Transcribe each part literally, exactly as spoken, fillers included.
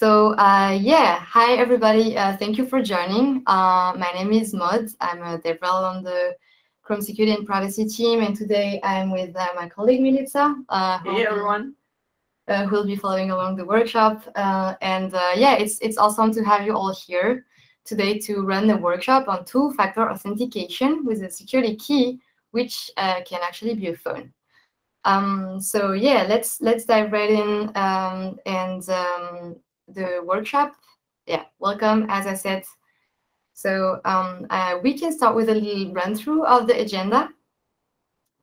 So uh, yeah, hi everybody. Uh, thank you for joining. Uh, my name is Maud. I'm a dev rel on the Chrome Security and Privacy team, and today I'm with uh, my colleague Milica. Uh, hey everyone. Uh, who will be following along the workshop. Uh, and uh, yeah, it's it's awesome to have you all here today to run the workshop on two-factor authentication with a security key, which uh, can actually be a phone. Um, so yeah, let's let's dive right in um, and. Um, the workshop. Yeah, welcome, as I said. So um, uh, we can start with a little run through of the agenda.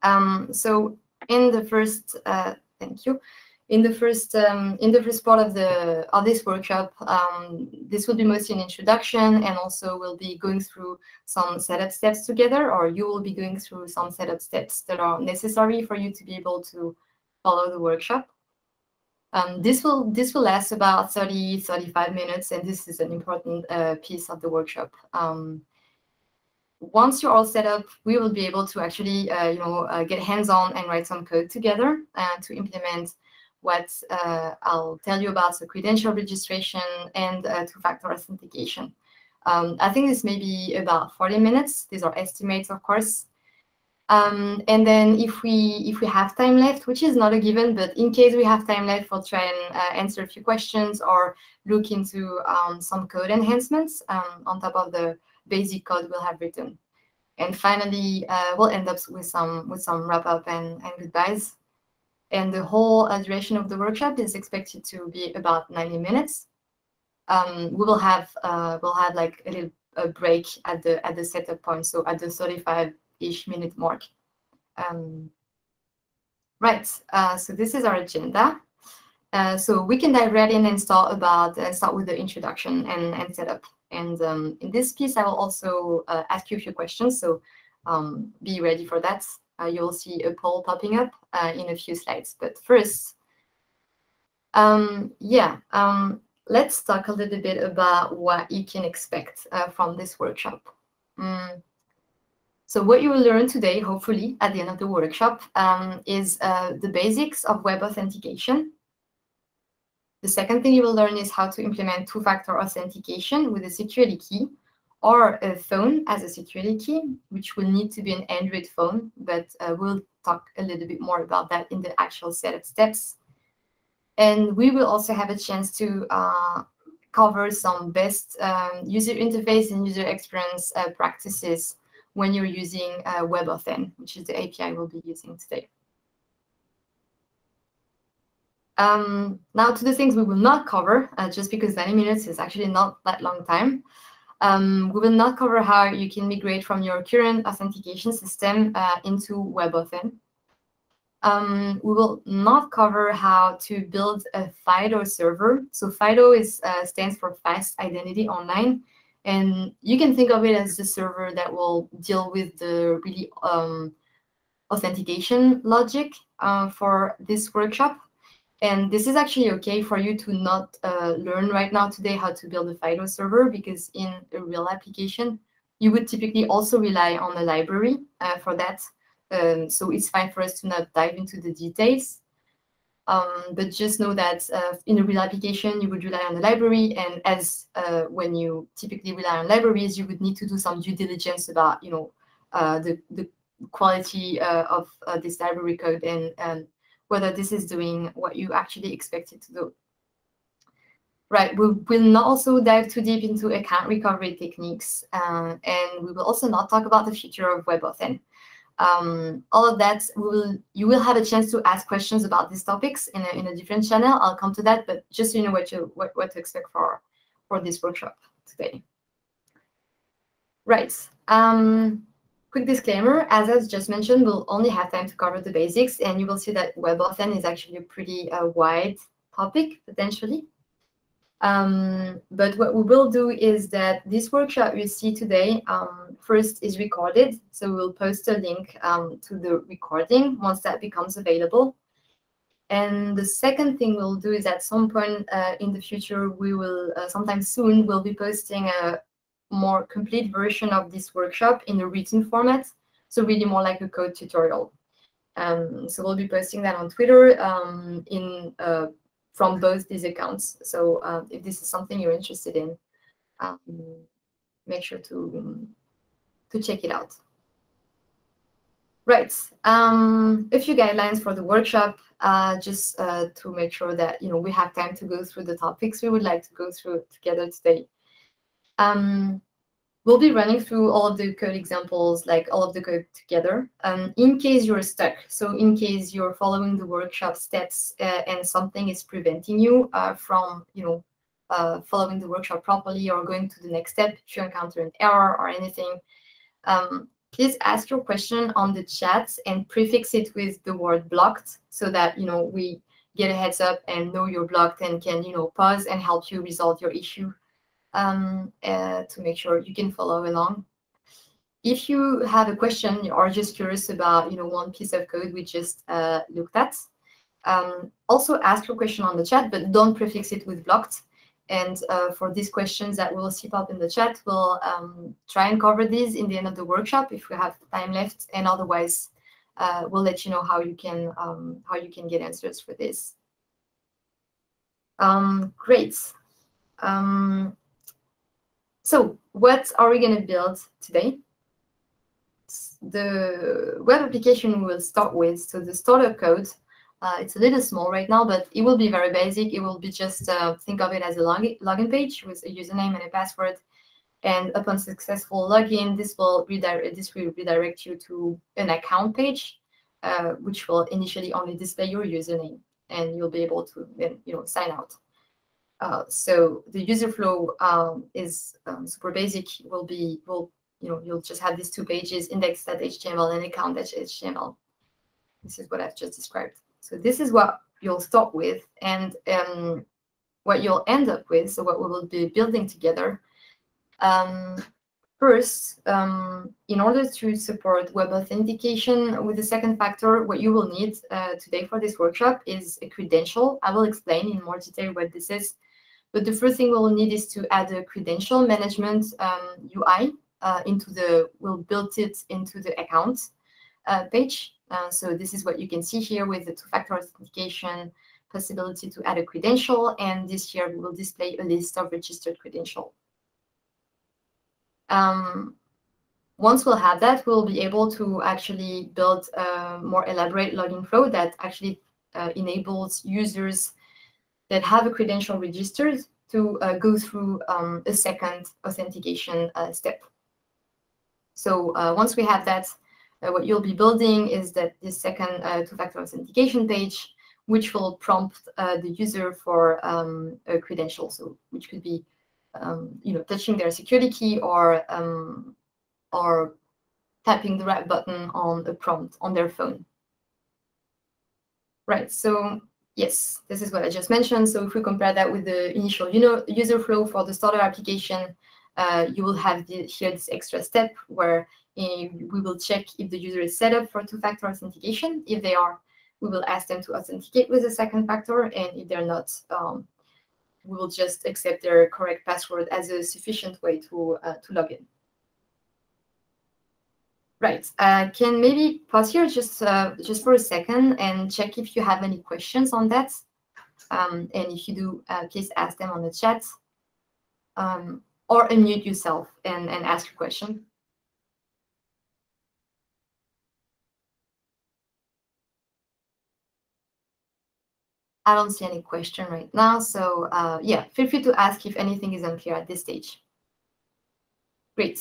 Um, so in the first, uh, thank you. In the first, um, in the first part of the of this workshop, um, this will be mostly an introduction, and also we'll be going through some setup steps together, or you will be going through some setup steps that are necessary for you to be able to follow the workshop. Um, this will this will last about thirty, thirty-five minutes, and this is an important uh, piece of the workshop. Um, once you're all set up, we will be able to actually uh, you know uh, get hands-on and write some code together uh, to implement what uh, I'll tell you about, so credential registration and uh, two-factor authentication. Um, I think this may be about forty minutes. These are estimates, of course. Um, and then if we if we have time left, which is not a given, but in case we have time left, we'll try and uh, answer a few questions or look into um, some code enhancements um, on top of the basic code we'll have written. And finally, uh, we'll end up with some with some wrap up and, and goodbyes. And the whole uh, duration of the workshop is expected to be about ninety minutes. Um, we will have uh, we'll have like a little a break at the at the setup point, so at the thirty-five-ish minute mark. Um, right, uh, so this is our agenda. Uh, so we can dive right in and start about uh, start with the introduction and, and setup. And um, in this piece, I will also uh, ask you a few questions. So um, be ready for that. Uh, you'll see a poll popping up uh, in a few slides. But first, um, yeah, um, let's talk a little bit about what you can expect uh, from this workshop. Mm. So what you will learn today, hopefully, at the end of the workshop, um, is uh, the basics of web authentication. The second thing you will learn is how to implement two-factor authentication with a security key or a phone as a security key, which will need to be an Android phone, but uh, we'll talk a little bit more about that in the actual setup steps. And we will also have a chance to uh, cover some best um, user interface and user experience uh, practices when you're using uh, WebAuthn, which is the A P I we'll be using today. Um, now to the things we will not cover, uh, just because ninety minutes is actually not that long time. Um, we will not cover how you can migrate from your current authentication system uh, into WebAuthn. Um, we will not cover how to build a FIDO server. So FIDO is, uh, stands for Fast Identity Online. And you can think of it as the server that will deal with the really um, authentication logic uh, for this workshop. And this is actually okay for you to not uh, learn right now today how to build a FIDO server, because in a real application, you would typically also rely on a library uh, for that. Um, so it's fine for us to not dive into the details. Um, but just know that uh, in a real application, you would rely on the library, and as uh, when you typically rely on libraries, you would need to do some due diligence about, you know, uh, the the quality uh, of uh, this library code and, and whether this is doing what you actually expect it to do. Right. We will not also dive too deep into account recovery techniques, uh, and we will also not talk about the future of WebAuthn. Um, all of that, we will, you will have a chance to ask questions about these topics in a, in a different channel. I'll come to that, but just so you know what, you, what, what to expect for, for this workshop today. Right. Um, quick disclaimer, as I just mentioned, we'll only have time to cover the basics, and you will see that WebAuthn is actually a pretty uh, wide topic, potentially. Um, but what we will do is that this workshop you see today um, first is recorded. So we'll post a link um, to the recording once that becomes available. And the second thing we'll do is at some point uh, in the future, we will uh, sometime soon, we'll be posting a more complete version of this workshop in a written format. So really more like a code tutorial. Um, so we'll be posting that on Twitter um, in uh, from both these accounts. So uh, if this is something you're interested in, um, make sure to um, to check it out. Right, um, a few guidelines for the workshop, uh, just uh, to make sure that you know we have time to go through the topics we would like to go through together today. Um, we'll be running through all of the code examples, like all of the code together, um, in case you're stuck. So in case you're following the workshop steps uh, and something is preventing you uh, from you know uh, following the workshop properly or going to the next step, if you encounter an error or anything, um, please ask your question on the chat and prefix it with the word blocked so that you know we get a heads up and know you're blocked and can you know pause and help you resolve your issue um, uh, to make sure you can follow along. If you have a question or just curious about you know one piece of code we just uh, looked at, um, also ask your question on the chat, but don't prefix it with blocked. And uh, for these questions that will pop up in the chat, we'll um, try and cover these in the end of the workshop if we have time left. And otherwise, uh, we'll let you know how you can um, how you can get answers for this. Um, great. Um, so, what are we going to build today? The web application we'll start with. So the starter code. Uh, it's a little small right now, but it will be very basic. It will be just uh, think of it as a login, login page with a username and a password. And upon successful login, this will redirect, this will redirect you to an account page, uh, which will initially only display your username, and you'll be able to then you know sign out. Uh, so the user flow um, is um, super basic. Will be will you know you'll just have these two pages: index.html and account.html. This is what I've just described. So this is what you'll start with, and um, what you'll end up with, so what we will be building together. Um, first, um, in order to support web authentication with the second factor, what you will need uh, today for this workshop is a credential. I will explain in more detail what this is. But the first thing we will need is to add a credential management um, U I uh, into the, we'll build it into the account uh, page. Uh, so this is what you can see here with the two-factor authentication possibility to add a credential, and this here we will display a list of registered credentials. Um, once we'll have that, we'll be able to actually build a more elaborate login flow that actually uh, enables users that have a credential registered to uh, go through um, a second authentication uh, step. So uh, once we have that, Uh, what you'll be building is that this second uh, two-factor authentication page, which will prompt uh, the user for um, a credential, so which could be, um, you know, touching their security key or um, or tapping the right button on a prompt on their phone. Right. So yes, this is what I just mentioned. So if we compare that with the initial, you know, user flow for the starter application, uh, you will have the, here this extra step where we will check if the user is set up for two-factor authentication. If they are, we will ask them to authenticate with a second factor. And if they're not, um, we will just accept their correct password as a sufficient way to, uh, to log in. Right. I uh, can maybe pause here just, uh, just for a second and check if you have any questions on that. Um, and if you do, uh, please ask them on the chat. Um, or unmute yourself and, and ask your question. I don't see any question right now, so uh, yeah, feel free to ask if anything is unclear at this stage. Great.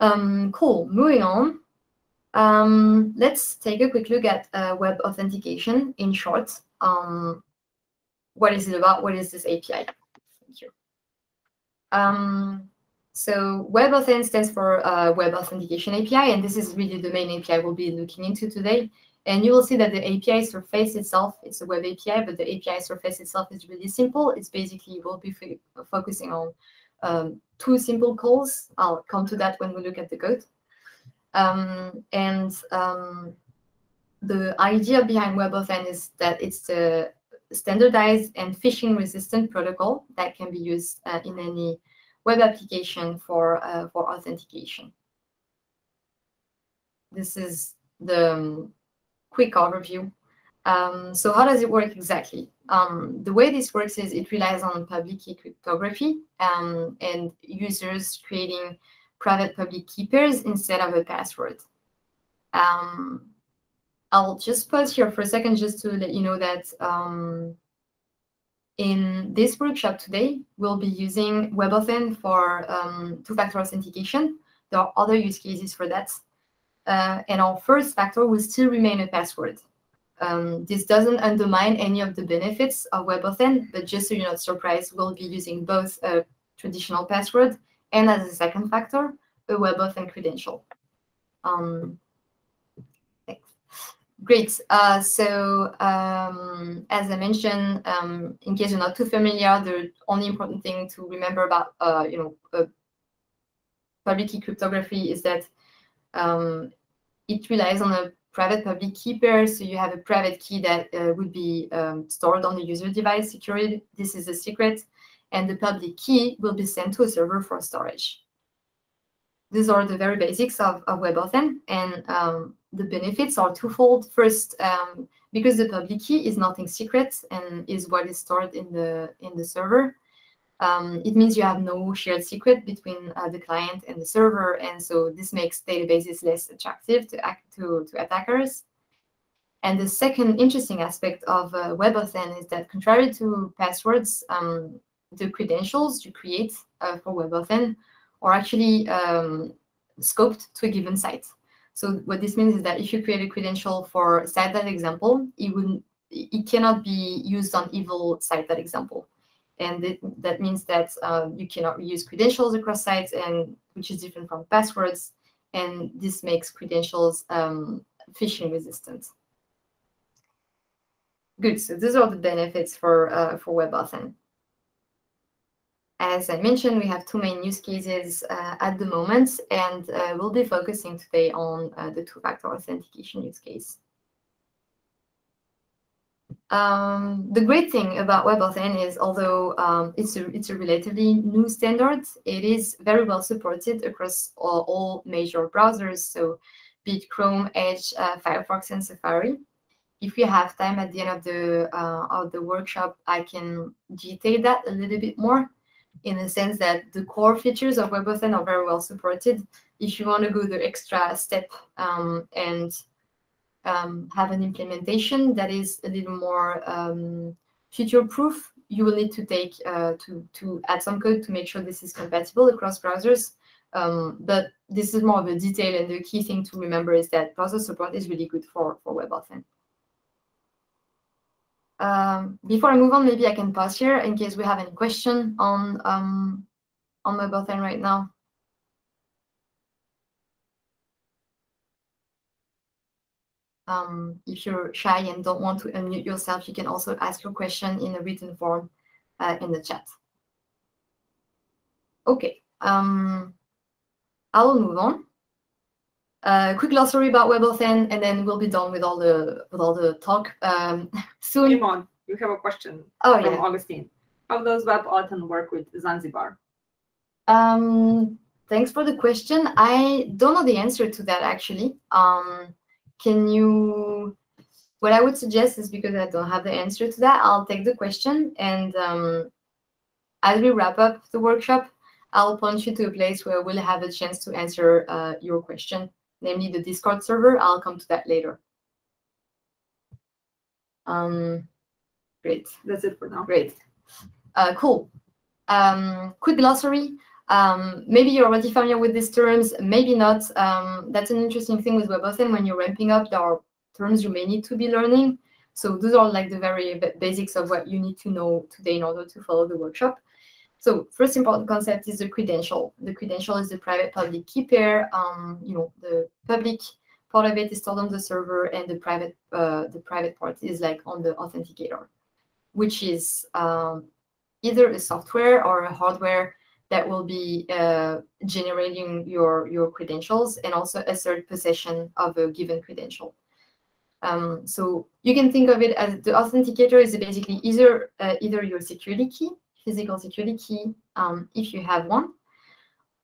Um, cool, moving on. Um, let's take a quick look at uh, web authentication in short. Um, what is it about? What is this A P I? Thank you. Um, so WebAuthn stands for uh, Web Authentication A P I, and this is really the main A P I we'll be looking into today. And you will see that the A P I surface itself, it's a web A P I, but the A P I surface itself is really simple. It's basically, we'll be focusing on um, two simple calls. I'll come to that when we look at the code. Um, and um, the idea behind WebAuthn is that it's a standardized and phishing-resistant protocol that can be used uh, in any web application for, uh, for authentication. This is the... Um, quick overview. Um, so how does it work exactly? Um, the way this works is it relies on public key cryptography um, and users creating private public key pairs instead of a password. Um, I'll just pause here for a second just to let you know that um, in this workshop today, we'll be using WebAuthn for um, two-factor authentication. There are other use cases for that. Uh, and our first factor will still remain a password. Um, this doesn't undermine any of the benefits of WebAuthn, but just so you're not surprised, we'll be using both a traditional password and, as a second factor, a WebAuthn credential. Um, Great. Uh, so um, as I mentioned, um, in case you're not too familiar, the only important thing to remember about uh, you know uh, public key cryptography is that um, it relies on a private public key pair. So you have a private key that uh, would be um, stored on the user device securely. This is a secret, and the public key will be sent to a server for storage. These are the very basics of, of WebAuthn, and um, the benefits are twofold. First, um, because the public key is nothing secret and is what is stored in the in the server, um, it means you have no shared secret between uh, the client and the server, and so this makes databases less attractive to act, to, to attackers. And the second interesting aspect of uh, WebAuthn is that, contrary to passwords, um, the credentials you create uh, for WebAuthn are actually um, scoped to a given site. So what this means is that if you create a credential for site.example, it would it cannot be used on evil site.example, and it, that means that uh, you cannot reuse credentials across sites, and which is different from passwords, and this makes credentials um, phishing resistant. Good. So these are the benefits for uh, for WebAuthn. As I mentioned, we have two main use cases uh, at the moment, and uh, we'll be focusing today on uh, the two-factor authentication use case. Um, the great thing about WebAuthn is, although um, it's, a, it's a relatively new standard, it is very well supported across all, all major browsers, so be it Chrome, Edge, uh, Firefox, and Safari. If we have time at the end of the, uh, of the workshop, I can detail that a little bit more, in the sense that the core features of WebAuthn are very well supported. If you want to go the extra step um, and um, have an implementation that is a little more um, future-proof, you will need to take uh, to, to add some code to make sure this is compatible across browsers. Um, but this is more of a detail, and the key thing to remember is that browser support is really good for, for WebAuthn. Um, before I move on, maybe I can pause here in case we have any question on um, on WebAuthn right now. Um, if you're shy and don't want to unmute yourself, you can also ask your question in a written form uh, in the chat. Okay, um, I will move on. A uh, quick glossary about WebAuthn, and then we'll be done with all the with all the talk um, soon. Hey, Maud, you have a question oh, from yeah. Augustine. How does WebAuthn work with Zanzibar? Um, thanks for the question. I don't know the answer to that, actually. Um, can you? What I would suggest is, because I don't have the answer to that, I'll take the question, and um, as we wrap up the workshop, I'll point you to a place where we'll have a chance to answer uh, your question, namely the Discord server. I'll come to that later. Um, great. That's it for now. Great. Uh, cool. Um, quick glossary. Um, maybe you're already familiar with these terms, maybe not. Um, that's an interesting thing with WebAuthn. When you're ramping up, there are terms you may need to be learning. So those are like the very basics of what you need to know today in order to follow the workshop. So first important concept is the credential. The credential is the private public key pair. Um, you know, the public part of it is stored on the server, and the private uh, the private part is like on the authenticator, which is um, either a software or a hardware that will be uh, generating your your credentials and also assert possession of a given credential. Um, so you can think of it as the authenticator is basically either uh, either your security key, physical security key, um, if you have one,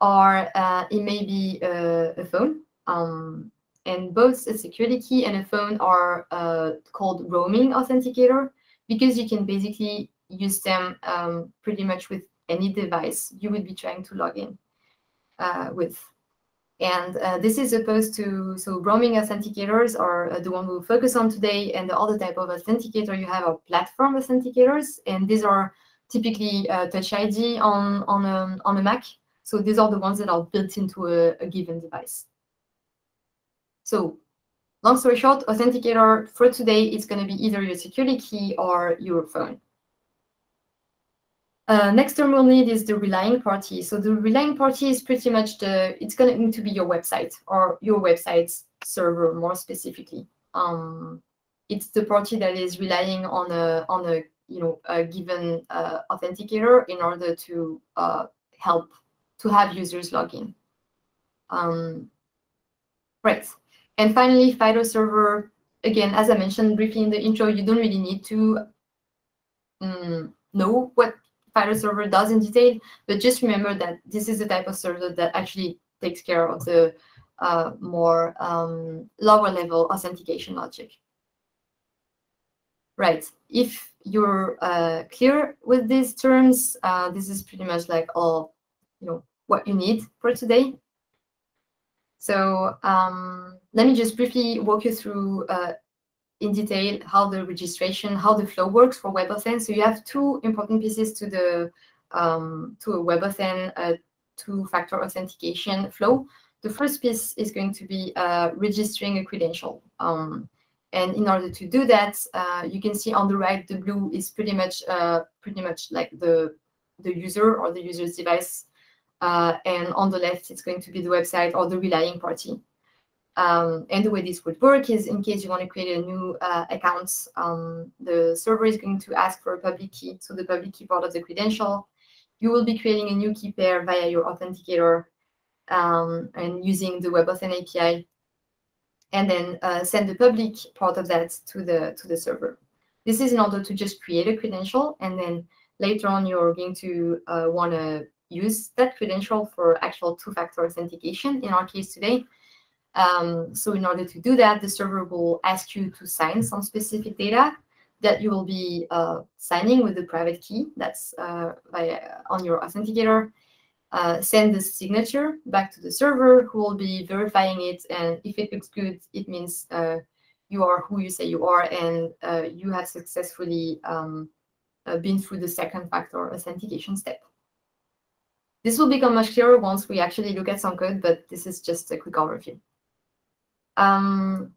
or uh, it may be uh, a phone, um, and both a security key and a phone are uh, called roaming authenticator, because you can basically use them um, pretty much with any device you would be trying to log in uh, with. And uh, this is opposed to, so roaming authenticators are uh, the one we'll focus on today, and the other type of authenticator you have are platform authenticators, and these are typically uh, Touch I D on, on, a, on a Mac. So these are the ones that are built into a, a given device. So long story short, authenticator for today is going to be either your security key or your phone. Uh, next term we'll need is the relying party. So the relying party is pretty much the, it's going to be your website or your website's server more specifically. Um, it's the party that is relying on a, on a, you know, a given uh, authenticator in order to uh, help to have users log in. Um, right. And finally, FIDO server. Again, as I mentioned briefly in the intro, you don't really need to um, know what FIDO server does in detail, but just remember that this is the type of server that actually takes care of the uh, more um, lower level authentication logic. Right, if you're uh, clear with these terms, uh, this is pretty much like all, you know, what you need for today. So um, let me just briefly walk you through uh, in detail how the registration, how the flow works for WebAuthn. So you have two important pieces to the um, to a WebAuthn uh, two-factor authentication flow. The first piece is going to be uh, registering a credential, um, and in order to do that, uh, you can see on the right the blue is pretty much uh, pretty much like the the user or the user's device, uh, and on the left it's going to be the website or the relying party. Um, and the way this would work is, in case you want to create a new uh, account, um, the server is going to ask for a public key, so the public key part of the credential. You will be creating a new key pair via your authenticator um, and using the WebAuthn A P I, and then uh, send the public part of that to the to the server. This is in order to just create a credential, and then later on you're going to uh, want to use that credential for actual two-factor authentication, in our case today. Um, so in order to do that, the server will ask you to sign some specific data that you will be uh, signing with the private key that's uh, via, on your authenticator, uh, send the signature back to the server, who will be verifying it, and if it looks good, it means uh, you are who you say you are, and uh, you have successfully um, uh, been through the second factor authentication step. This will become much clearer once we actually look at some code, but this is just a quick overview. Um,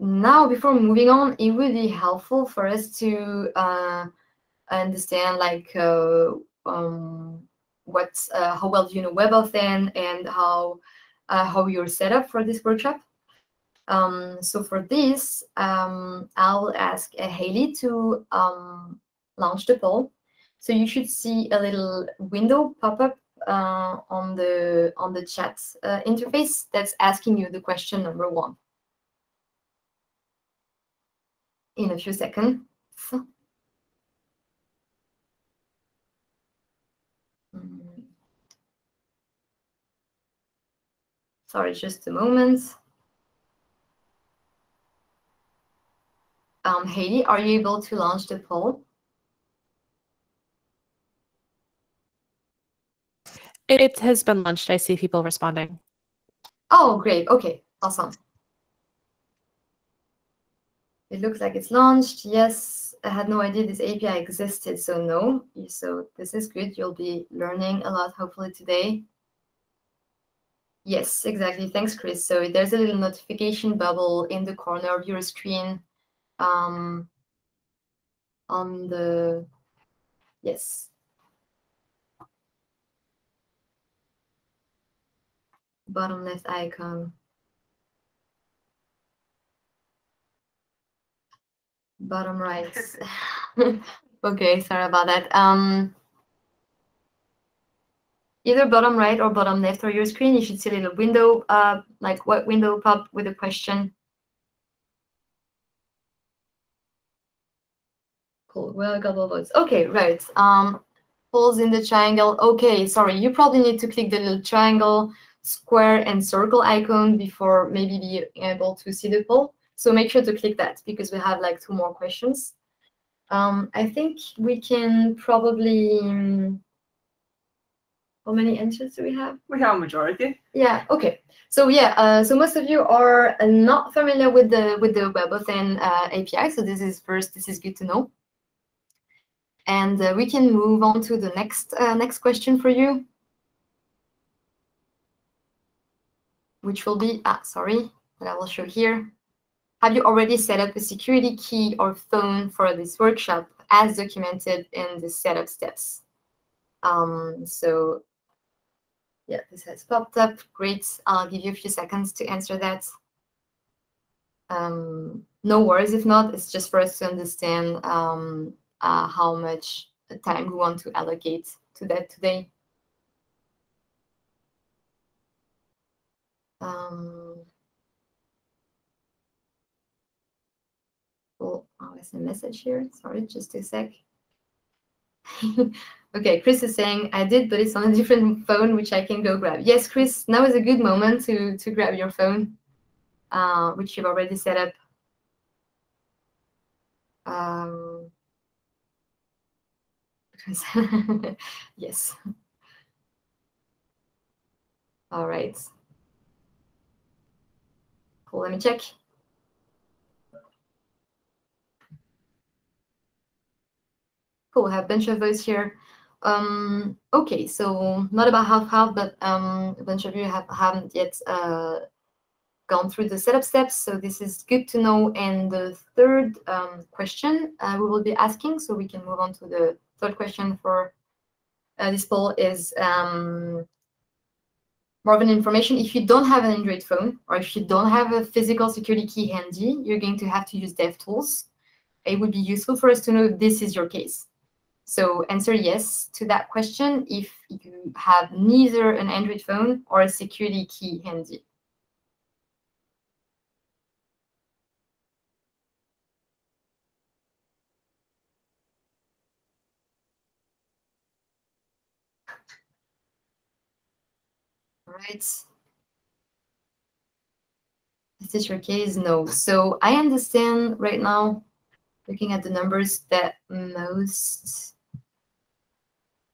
now, before moving on, it would be helpful for us to uh, understand, like, uh, um, what's uh, how well do you know WebAuthn and how uh, how you're set up for this workshop. Um, so for this, um, I'll ask uh, Haley to um, launch the poll. So you should see a little window pop up Uh, on the on the chat uh, interface that's asking you the question number one. In a few seconds. Sorry, just a moment. Um, Haley, are you able to launch the poll? It has been launched. I see people responding. Oh, great. Okay, awesome. It looks like it's launched. Yes, I had no idea this A P I existed, so no. So this is good. You'll be learning a lot, hopefully, today. Yes, exactly. Thanks, Chris. So there's a little notification bubble in the corner of your screen. Um, on the... Yes. Bottom left icon. Bottom right. Okay, sorry about that. Um, either bottom right or bottom left of your screen, you should see a little window, uh, like what window pop with a question. Cool. Well, a couple of votes. Okay, right. Um, polls in the triangle. Okay, sorry. You probably need to click the little triangle square and circle icon before maybe being able to see the poll. So make sure to click that because we have like two more questions. Um, I think we can probably, um, how many answers do we have? We have a majority. Yeah, okay. So yeah, uh, so most of you are not familiar with the with the WebAuthn uh, A P I. So this is first, this is good to know. And uh, we can move on to the next uh, next question for you, which will be, ah, sorry, that I will show here. Have you already set up a security key or phone for this workshop as documented in the setup steps? Um, so yeah, this has popped up. Great. I'll give you a few seconds to answer that. Um, no worries if not. It's just for us to understand um, uh, how much time we want to allocate to that today. Um, Oh, there's a message here. Sorry, just a sec. Okay, Chris is saying, I did, but it's on a different phone, which I can go grab. Yes, Chris, now is a good moment to, to grab your phone, uh, which you've already set up. Um, yes. All right. Cool, let me check. Cool, we have a bunch of votes here. Um, okay, so not about half-half, but um, a bunch of you have, haven't yet uh, gone through the setup steps, so this is good to know. And the third um, question uh, we will be asking, so we can move on to the third question for uh, this poll is um, more of an information. If you don't have an Android phone, or if you don't have a physical security key handy, you're going to have to use DevTools. It would be useful for us to know if this is your case. So answer yes to that question if you have neither an Android phone or a security key handy. All right. Is this your case? No. So I understand right now, looking at the numbers, that most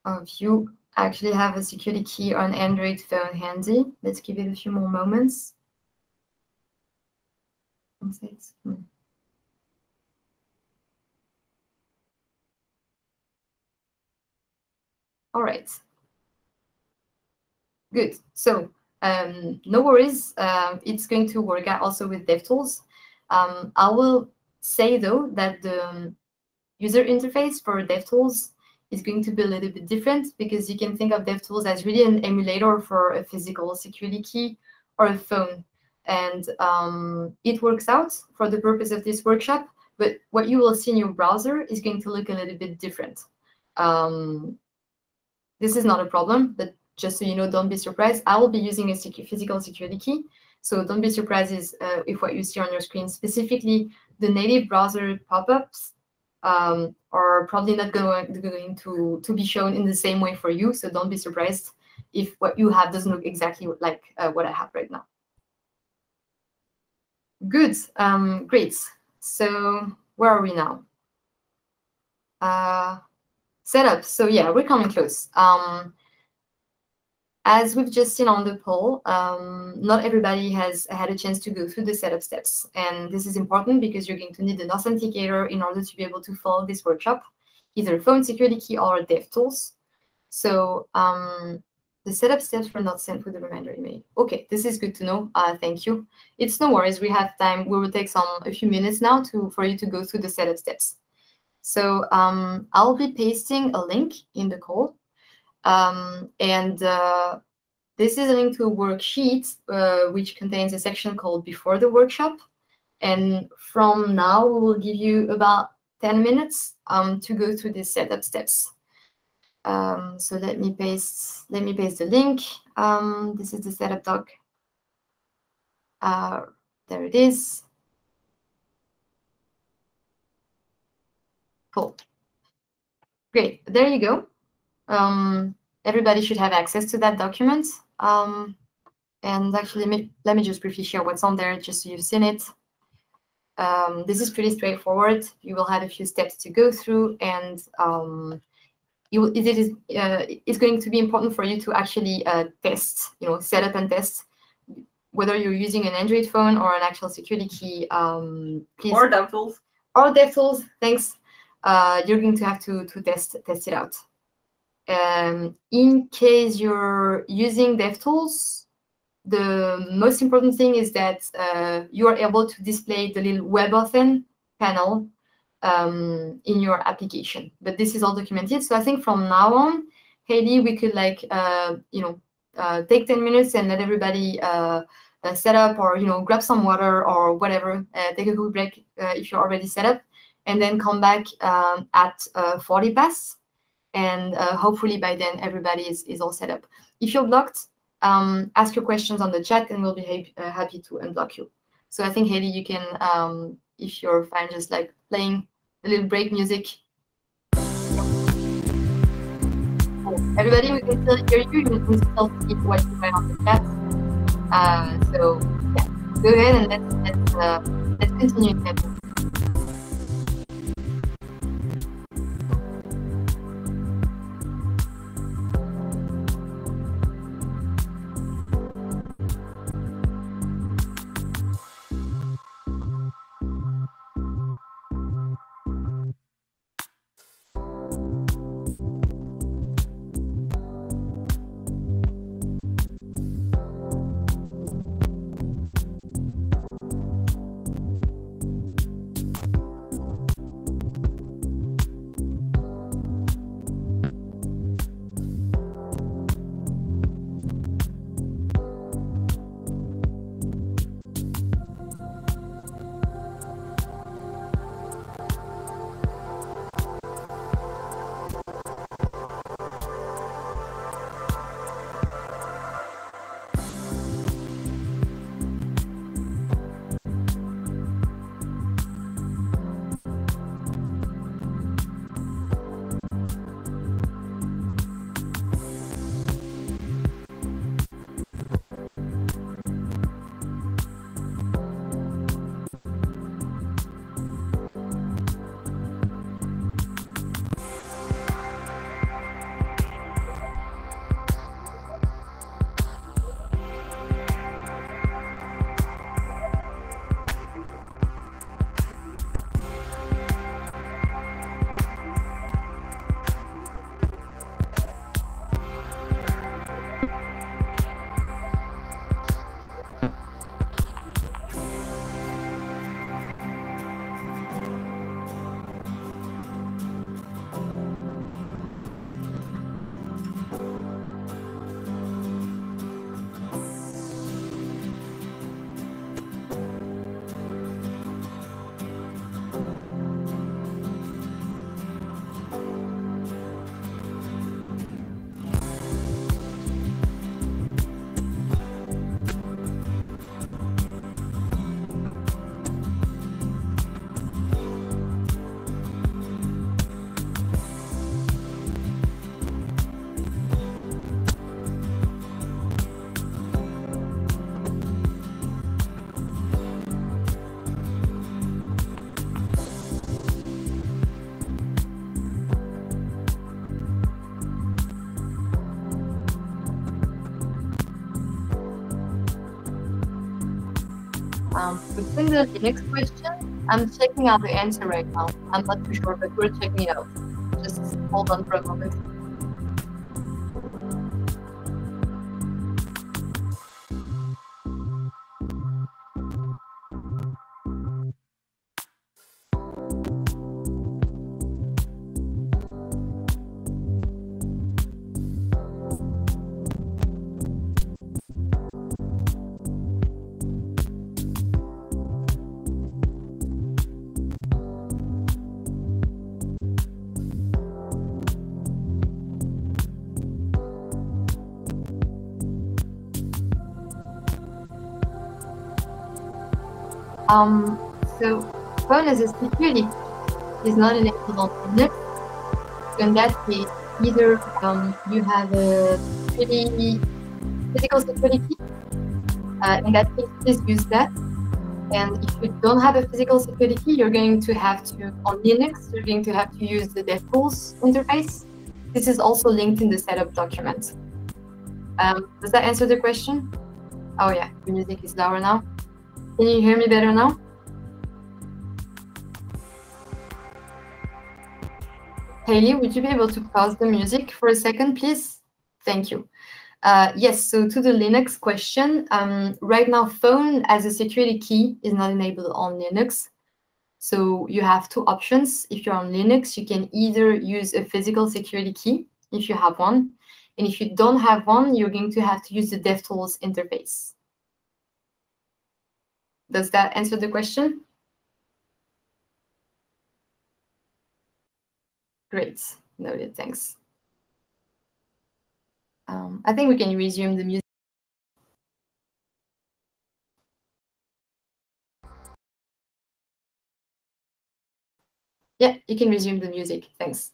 of you actually have a security key or an Android phone handy. Let's give it a few more moments. All right. Good. So um, no worries. Uh, it's going to work out also with DevTools. Um, I will say though that the user interface for DevTools is going to be a little bit different, because you can think of DevTools as really an emulator for a physical security key or a phone. And um, it works out for the purpose of this workshop, but what you will see in your browser is going to look a little bit different. Um, this is not a problem, but just so you know, don't be surprised. I will be using a secu- physical security key, so don't be surprised uh, if what you see on your screen, specifically the native browser pop-ups, um, are probably not going, going to, to be shown in the same way for you. So don't be surprised if what you have doesn't look exactly like uh, what I have right now. Good, um, great. So where are we now? Uh, setup, so yeah, we're coming close. Um, As we've just seen on the poll, um, not everybody has had a chance to go through the setup steps. And this is important because you're going to need an authenticator in order to be able to follow this workshop, either phone, security key, or DevTools. So um, the setup steps were not sent with the reminder email. OK, this is good to know. Uh, thank you. It's no worries. We have time. We will take some a few minutes now to for you to go through the setup steps. So um, I'll be pasting a link in the call. Um, and uh, this is a link to a worksheet, uh, which contains a section called Before the Workshop. And from now, we will give you about ten minutes um, to go through these setup steps. Um, so let me paste, let me paste the link. Um, this is the setup doc. Uh, there it is. Cool. Great. There you go. Um, everybody should have access to that document. Um, And actually, let me, let me just briefly share what's on there, just so you've seen it. Um, this is pretty straightforward. You will have a few steps to go through, and um, you, it is uh, it's going to be important for you to actually uh, test, you know, set up and test whether you're using an Android phone or an actual security key. Um, please, or DevTools. Or DevTools. Thanks. Uh, you're going to have to to test test it out. Um, in case you're using DevTools, the most important thing is that uh, you are able to display the little WebAuthn panel um, in your application. But this is all documented. So I think from now on, Hailey, we could like uh, you know uh, take ten minutes and let everybody uh, uh, set up, or you know grab some water or whatever. Uh, take a quick break uh, if you're already set up, and then come back um, at uh, forty past. And uh, hopefully by then everybody is is all set up. If you're blocked, Um, ask your questions on the chat, and we'll be ha uh, happy to unblock you. So I think, Hailey, you can, um, if you're fine, just like playing a little break music. Everybody, we can still hear you. You can still see what you write on the chat. Uh, so yeah, go ahead and let's let's, uh, let's continue. Um, between the next question, I'm checking out the answer right now. I'm not too sure, but we're checking it out. Just hold on for a moment. Um, so, phone as a security is not enabled on Linux. So in that case, either um, you have a pretty physical security uh, in that case, please use that. And if you don't have a physical security, you're going to have to, on Linux, you're going to have to use the DevTools interface. This is also linked in the setup document. Um, does that answer the question? Oh yeah, the music is louder now. Can you hear me better now? Hailey, would you be able to pause the music for a second, please? Thank you. Uh, yes, so to the Linux question, um, right now phone as a security key is not enabled on Linux. So you have two options. If you're on Linux, you can either use a physical security key, if you have one. And if you don't have one, you're going to have to use the DevTools interface. Does that answer the question? Great, noted, thanks. Um, I think we can resume the music. Yeah, you can resume the music, thanks.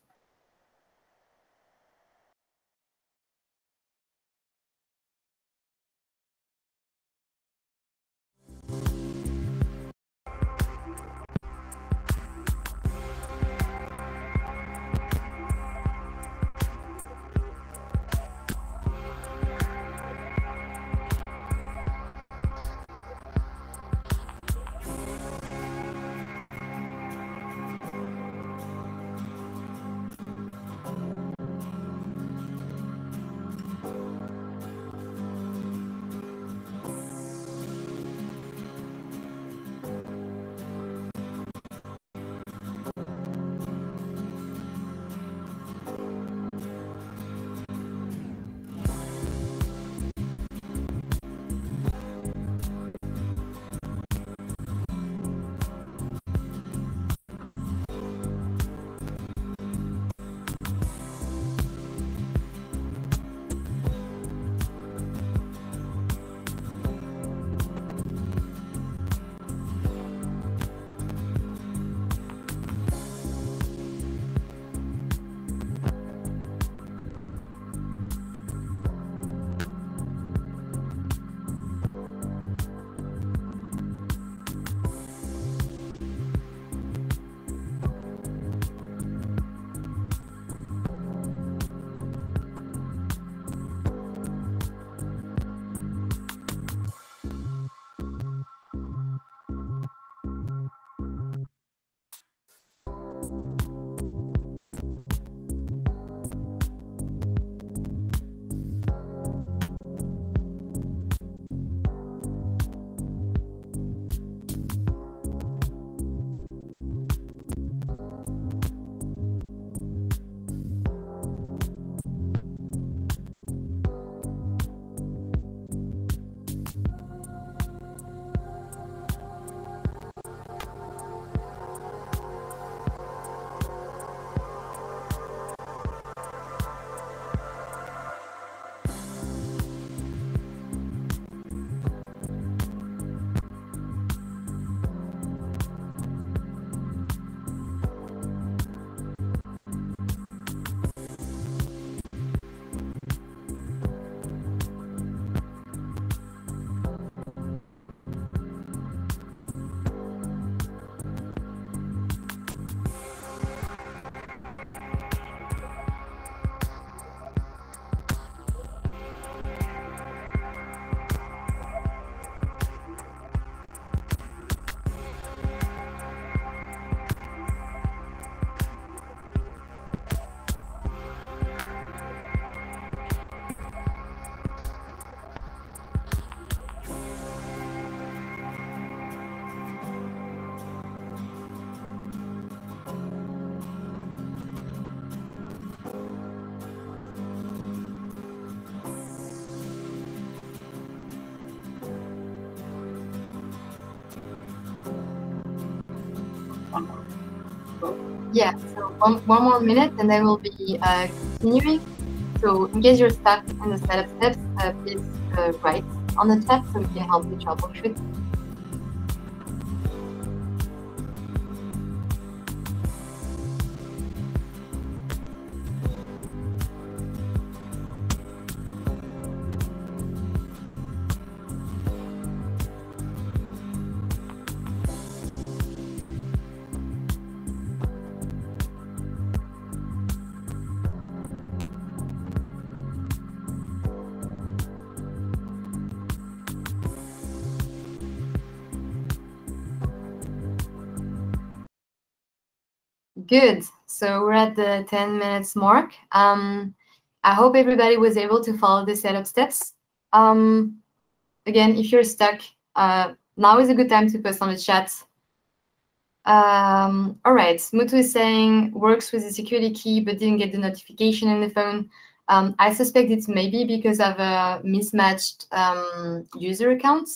Yeah, so one, one more minute and then we'll be uh, continuing. So in case you're stuck in the setup steps, uh, please uh, write on the chat so we can help you troubleshoot. Good. So we're at the ten minutes mark. Um, I hope everybody was able to follow the setup steps. Um, again, if you're stuck, uh, now is a good time to post on the chat. Um, all right, Motu is saying works with the security key but didn't get the notification in the phone. Um, I suspect it's maybe because of a mismatched um, user account.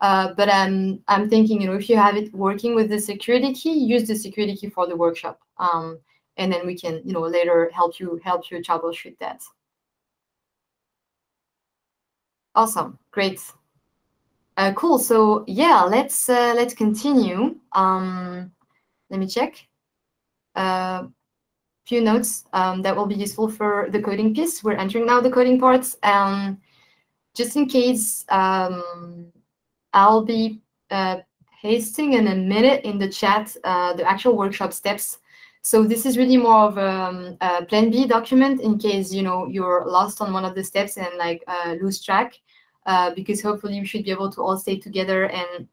Uh, but I'm, I'm thinking, you know, if you have it working with the security key, use the security key for the workshop. Um, and then we can, you know, later help you help you troubleshoot that. Awesome. Great. Uh, cool. So, yeah, let's uh, let's continue. Um, let me check. A uh, few notes um, that will be useful for the coding piece. We're entering now the coding parts. Um, just in case... Um, I'll be uh, pasting in a minute in the chat uh, the actual workshop steps. So this is really more of a, a plan B document in case, you know, you're lost on one of the steps and like uh, lose track, uh, because hopefully we should be able to all stay together and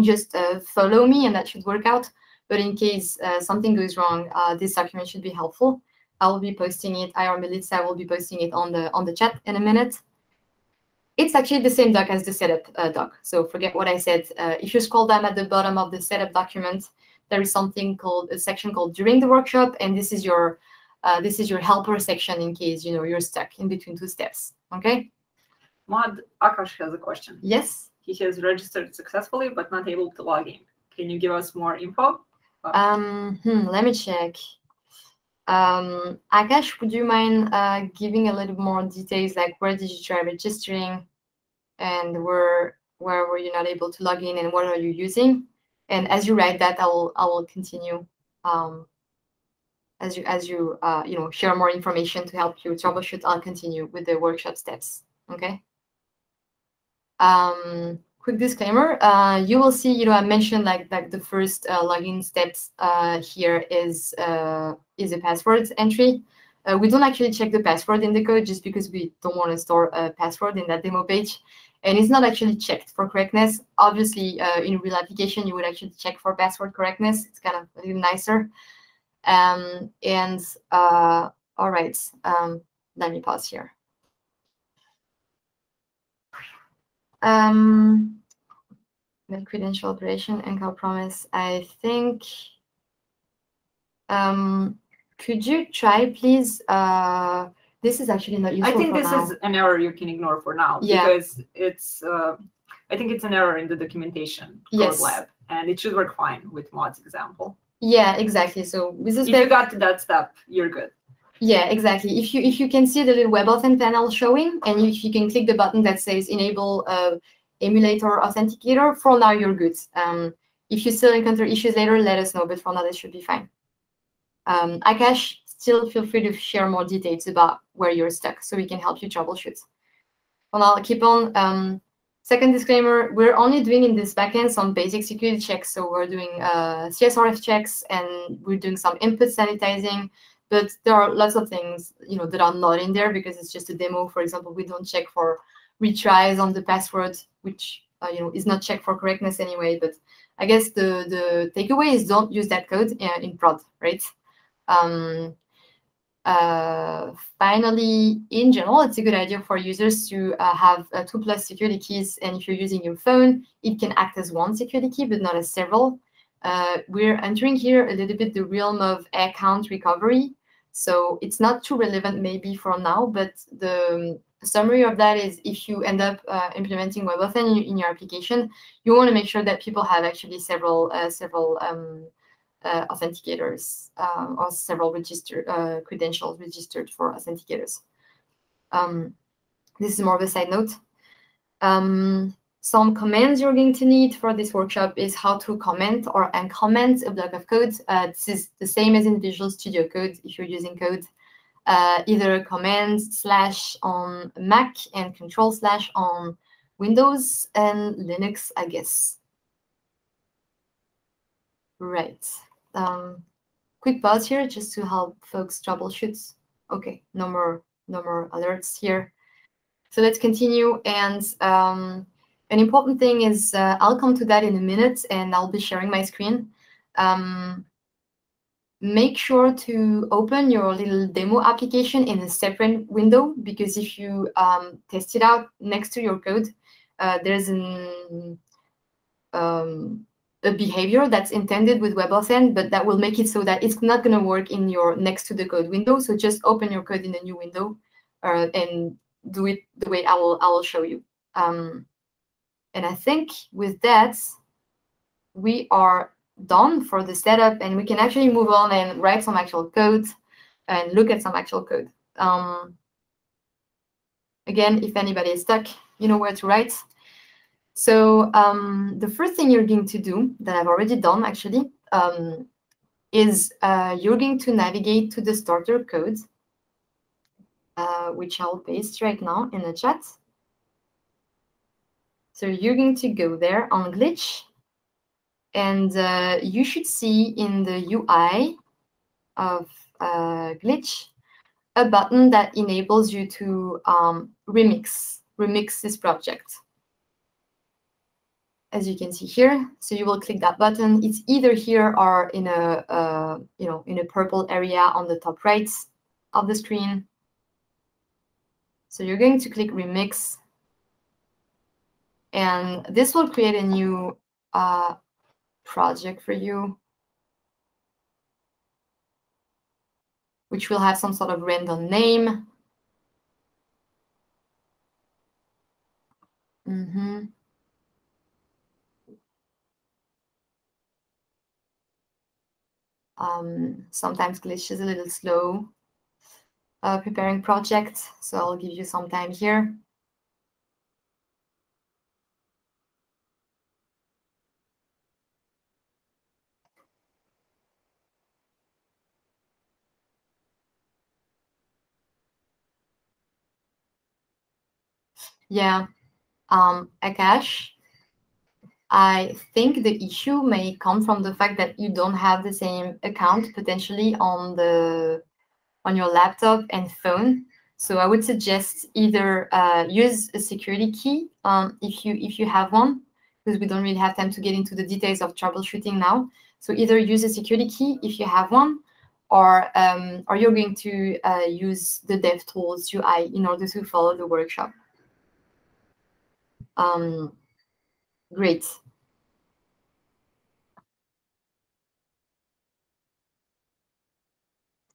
just uh, follow me, and that should work out. But in case uh, something goes wrong, uh, this document should be helpful. I'll be posting it. I or Milica will be posting it on the on the chat in a minute. It's actually the same doc as the setup uh, doc, so forget what I said. Uh, if you scroll down at the bottom of the setup document, there is something called a section called during the workshop, and this is your uh, this is your helper section in case you know you're stuck in between two steps. Okay. Maud, Akash has a question. Yes. He has registered successfully but not able to log in. Can you give us more info? Um. Hmm, let me check. Um, Akash, would you mind uh, giving a little more details, like where did you try registering, and where where were you not able to log in, and what are you using? And as you write that, I will I will continue um, as you as you uh, you know share more information to help you troubleshoot. I'll continue with the workshop steps. Okay. Um, quick disclaimer: uh, you will see, you know, I mentioned like like the first uh, login steps uh, here is. Uh, is a password entry. Uh, we don't actually check the password in the code just because we don't want to store a password in that demo page. And it's not actually checked for correctness. Obviously, uh, in real application, you would actually check for password correctness. It's kind of a little nicer. Um, and uh, all right, um, let me pause here. Um, the credential operation, anchor promise, I think. Um, Could you try, please? Uh, this is actually not useful. I think this now. is an error you can ignore for now, yeah. because it's. Uh, I think it's an error in the documentation. Yes. Lab, and it should work fine with Maud's example. Yeah, exactly. So with this, if you got to that step, you're good. Yeah, exactly. If you if you can see the little WebAuthn panel showing, and if you can click the button that says Enable uh, Emulator Authenticator, for now you're good. Um, if you still encounter issues later, let us know. But for now, that should be fine. Um, Akash, still feel free to share more details about where you're stuck so we can help you troubleshoot. Well, I'll keep on. Um, second disclaimer, we're only doing in this backend some basic security checks. So we're doing uh, C S R F checks, and we're doing some input sanitizing. But there are lots of things, you know, that are not in there because it's just a demo. For example, we don't check for retries on the password, which uh, you know is not checked for correctness anyway. But I guess the, the takeaway is don't use that code uh, in prod, right? Um, uh, finally, in general, it's a good idea for users to uh, have uh, two plus security keys. And if you're using your phone, it can act as one security key, but not as several. Uh, we're entering here a little bit the realm of account recovery. So it's not too relevant maybe for now, but the summary of that is if you end up uh, implementing WebAuthn in, in your application, you want to make sure that people have actually several, uh, several, um, Uh, authenticators uh, or several registered uh, credentials registered for authenticators. Um, this is more of a side note. Um, some commands you're going to need for this workshop is how to comment or uncomment a block of code. Uh, this is the same as in Visual Studio Code if you're using code. Uh, either command slash on Mac and control slash on Windows and Linux, I guess. Right. Um, quick pause here just to help folks troubleshoot. Okay, no more, no more alerts here. So let's continue. And um, an important thing is uh, I'll come to that in a minute, and I'll be sharing my screen. Um, make sure to open your little demo application in a separate window, because if you um, test it out next to your code, uh, there's an, um, a behavior that's intended with WebAuthn, but that will make it so that it's not going to work in your next to the code window. So just open your code in a new window uh, and do it the way I will, I will show you. Um, and I think with that, we are done for the setup, and we can actually move on and write some actual code and look at some actual code. Um, again, if anybody is stuck, you know where to write. So um, the first thing you're going to do, that I've already done actually, um, is uh, you're going to navigate to the starter code, uh, which I'll paste right now in the chat. So you're going to go there on Glitch. And uh, you should see in the U I of uh, Glitch a button that enables you to um, remix, remix this project, as you can see here. So you will click that button. It's either here or in a uh, you know in a purple area on the top right of the screen. So you're going to click remix, and this will create a new Uh, project for you, which will have some sort of random name. Mm-hmm. Um, sometimes Glitch is a little slow uh, preparing projects, so I'll give you some time here. Yeah, um, Akash, I think the issue may come from the fact that you don't have the same account potentially on the on your laptop and phone. So I would suggest either uh, use a security key um, if you if you have one, because we don't really have time to get into the details of troubleshooting now. So either use a security key if you have one, or um, or you're going to uh, use the DevTools U I in order to follow the workshop. Um, great.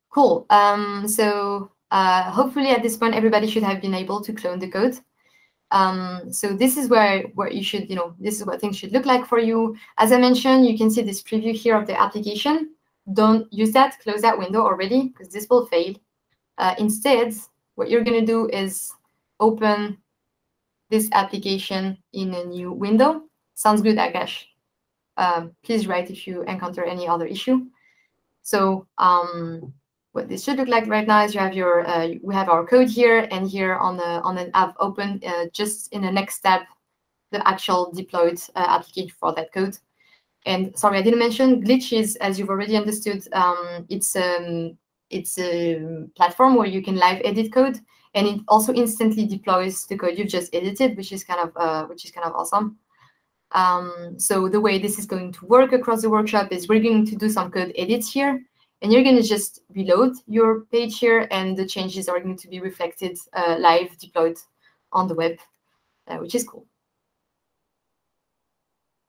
Cool. Um, so uh, hopefully at this point, everybody should have been able to clone the code. Um, so this is where, where you should, you know, this is what things should look like for you. As I mentioned, you can see this preview here of the application. Don't use that, close that window already, because this will fail. Uh, instead, what you're going to do is open this application in a new window. Sounds good, Akash. Um, please write if you encounter any other issue. So um, what this should look like right now is you have your uh, we have our code here, and here on the on an app open, uh, just in the next tab, the actual deployed uh, application for that code. And sorry, I didn't mention Glitch is, as you've already understood, um, it's um, it's a platform where you can live edit code. And it also instantly deploys the code you've just edited, which is kind of uh, which is kind of awesome. Um, so the way this is going to work across the workshop is we're going to do some code edits here, and you're going to just reload your page here, and the changes are going to be reflected uh, live, deployed on the web, uh, which is cool.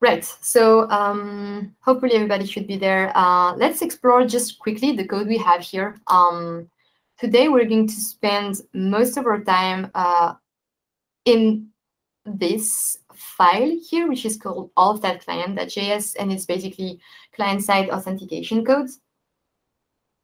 Right. So um, hopefully everybody should be there. Uh, let's explore just quickly the code we have here. Um, Today, we're going to spend most of our time uh, in this file here, which is called all of that client.js, and it's basically client-side authentication code.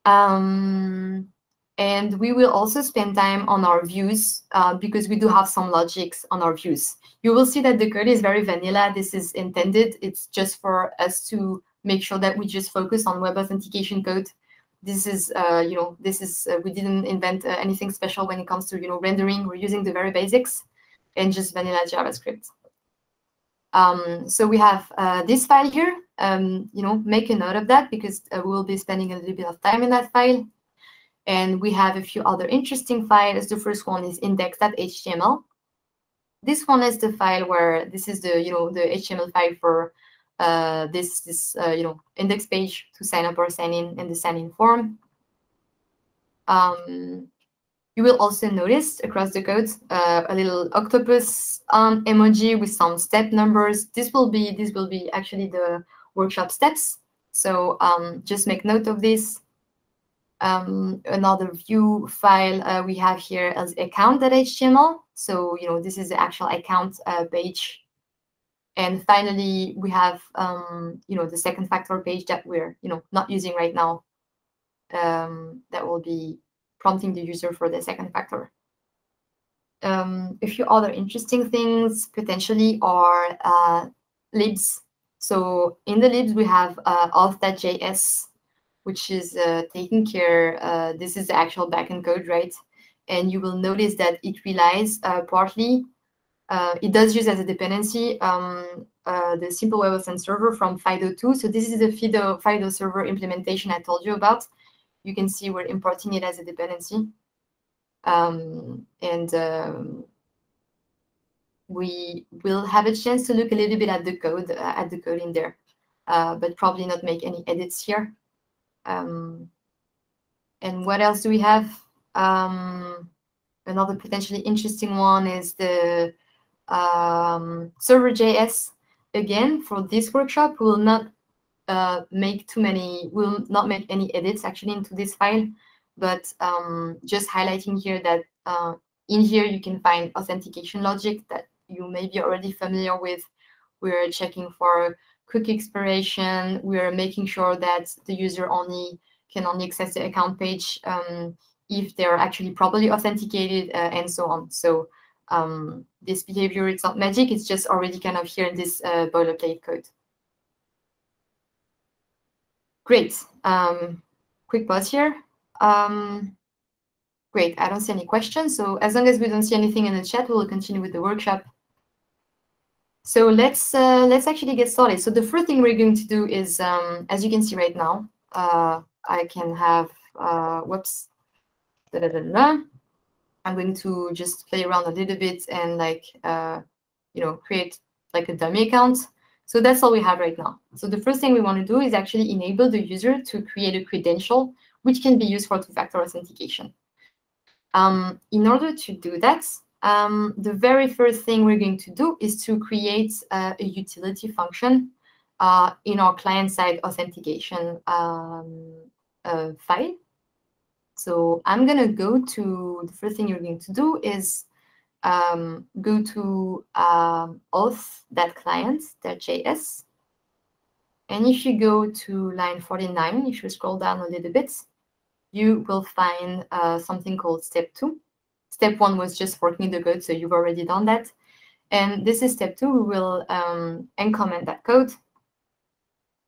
Um, and we will also spend time on our views, uh, because we do have some logics on our views. You will see that the code is very vanilla. This is intended. It's just for us to make sure that we just focus on web authentication code. This is, uh, you know, this is, uh, we didn't invent uh, anything special when it comes to, you know, rendering. We're using the very basics and just vanilla JavaScript. Um, so we have uh, this file here. Um, you know, make a note of that, because uh, we'll be spending a little bit of time in that file. And we have a few other interesting files. The first one is index.html. This one is the file where this is the, you know, the H T M L file for uh, this, this uh, you know, index page to sign up or sign in in the sign-in form. Um, you will also notice across the code uh, a little octopus um, emoji with some step numbers. This will be this will be actually the workshop steps. So um, just make note of this. Um, another view file uh, we have here is account dot H T M L. So you know this is the actual account uh, page. And finally, we have um, you know the second factor page that we're you know not using right now. Um, that will be prompting the user for the second factor. Um, a few other interesting things potentially are uh, libs. So in the libs we have uh, auth dot J S, which is uh, taking care. Uh, this is the actual backend code, right? And you will notice that it relies uh, partly. Uh, it does use as a dependency um, uh, the SimpleWebAuthn server from FIDO two. So this is the FIDO FIDO server implementation I told you about. You can see we're importing it as a dependency. Um, and um, we will have a chance to look a little bit at the code, uh, at the code in there, uh, but probably not make any edits here. Um, and what else do we have? Um, another potentially interesting one is the um, server dot J S. Again, for this workshop, we will not Uh, make too many, will not make any edits actually into this file, but um, just highlighting here that uh, in here you can find authentication logic that you may be already familiar with. We're checking for cookie expiration. We're making sure that the user only can only access the account page um, if they're actually properly authenticated uh, and so on. So um, this behavior, it's not magic, it's just already kind of here in this uh, boilerplate code. Great. Um, quick pause here. Um, great. I don't see any questions. So as long as we don't see anything in the chat, we'll continue with the workshop. So let's uh, let's actually get started. So the first thing we're going to do is, um, as you can see right now, uh, I can have, uh, whoops, da, da, da, da. I'm going to just play around a little bit and like, uh, you know, create like a dummy account. So that's all we have right now. So the first thing we want to do is actually enable the user to create a credential, which can be used for two-factor authentication. Um, in order to do that, um, the very first thing we're going to do is to create uh, a utility function uh, in our client-side authentication um, uh, file. So I'm going to go to, the first thing you're going to do is Um, go to um, auth dot client dot J S, and if you go to line forty-nine, if you scroll down a little bit, you will find uh, something called step two. Step one was just forking the code, so you've already done that. And this is step two. We will um, uncomment that code,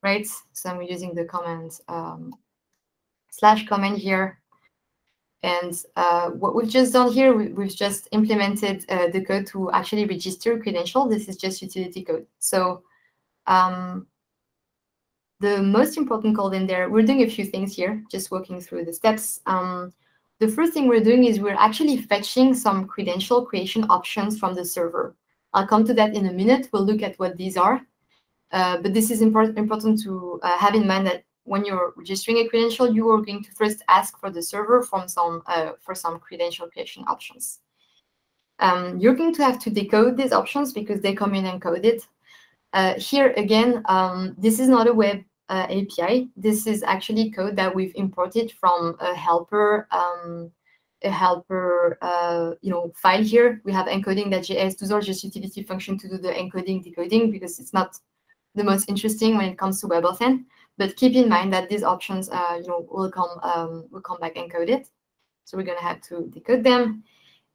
right? So I'm using the comment um, slash comment here. And uh, what we've just done here, we, we've just implemented uh, the code to actually register credential. This is just utility code. So um, the most important code in there, we're doing a few things here, just walking through the steps. Um, the first thing we're doing is we're actually fetching some credential creation options from the server. I'll come to that in a minute. We'll look at what these are. Uh, but this is important, important to uh, have in mind that when you're registering a credential, you are going to first ask for the server from some, uh, for some credential creation options. Um, you're going to have to decode these options because they come in encoded. Uh, here again, um, this is not a web uh, A P I. This is actually code that we've imported from a helper, um, a helper, uh, you know, file here. We have encoding dot J S. Those are just utility function to do the encoding decoding because it's not the most interesting when it comes to WebAuthn. But keep in mind that these options, uh, you know, will come um, will come back encoded. So we're going to have to decode them,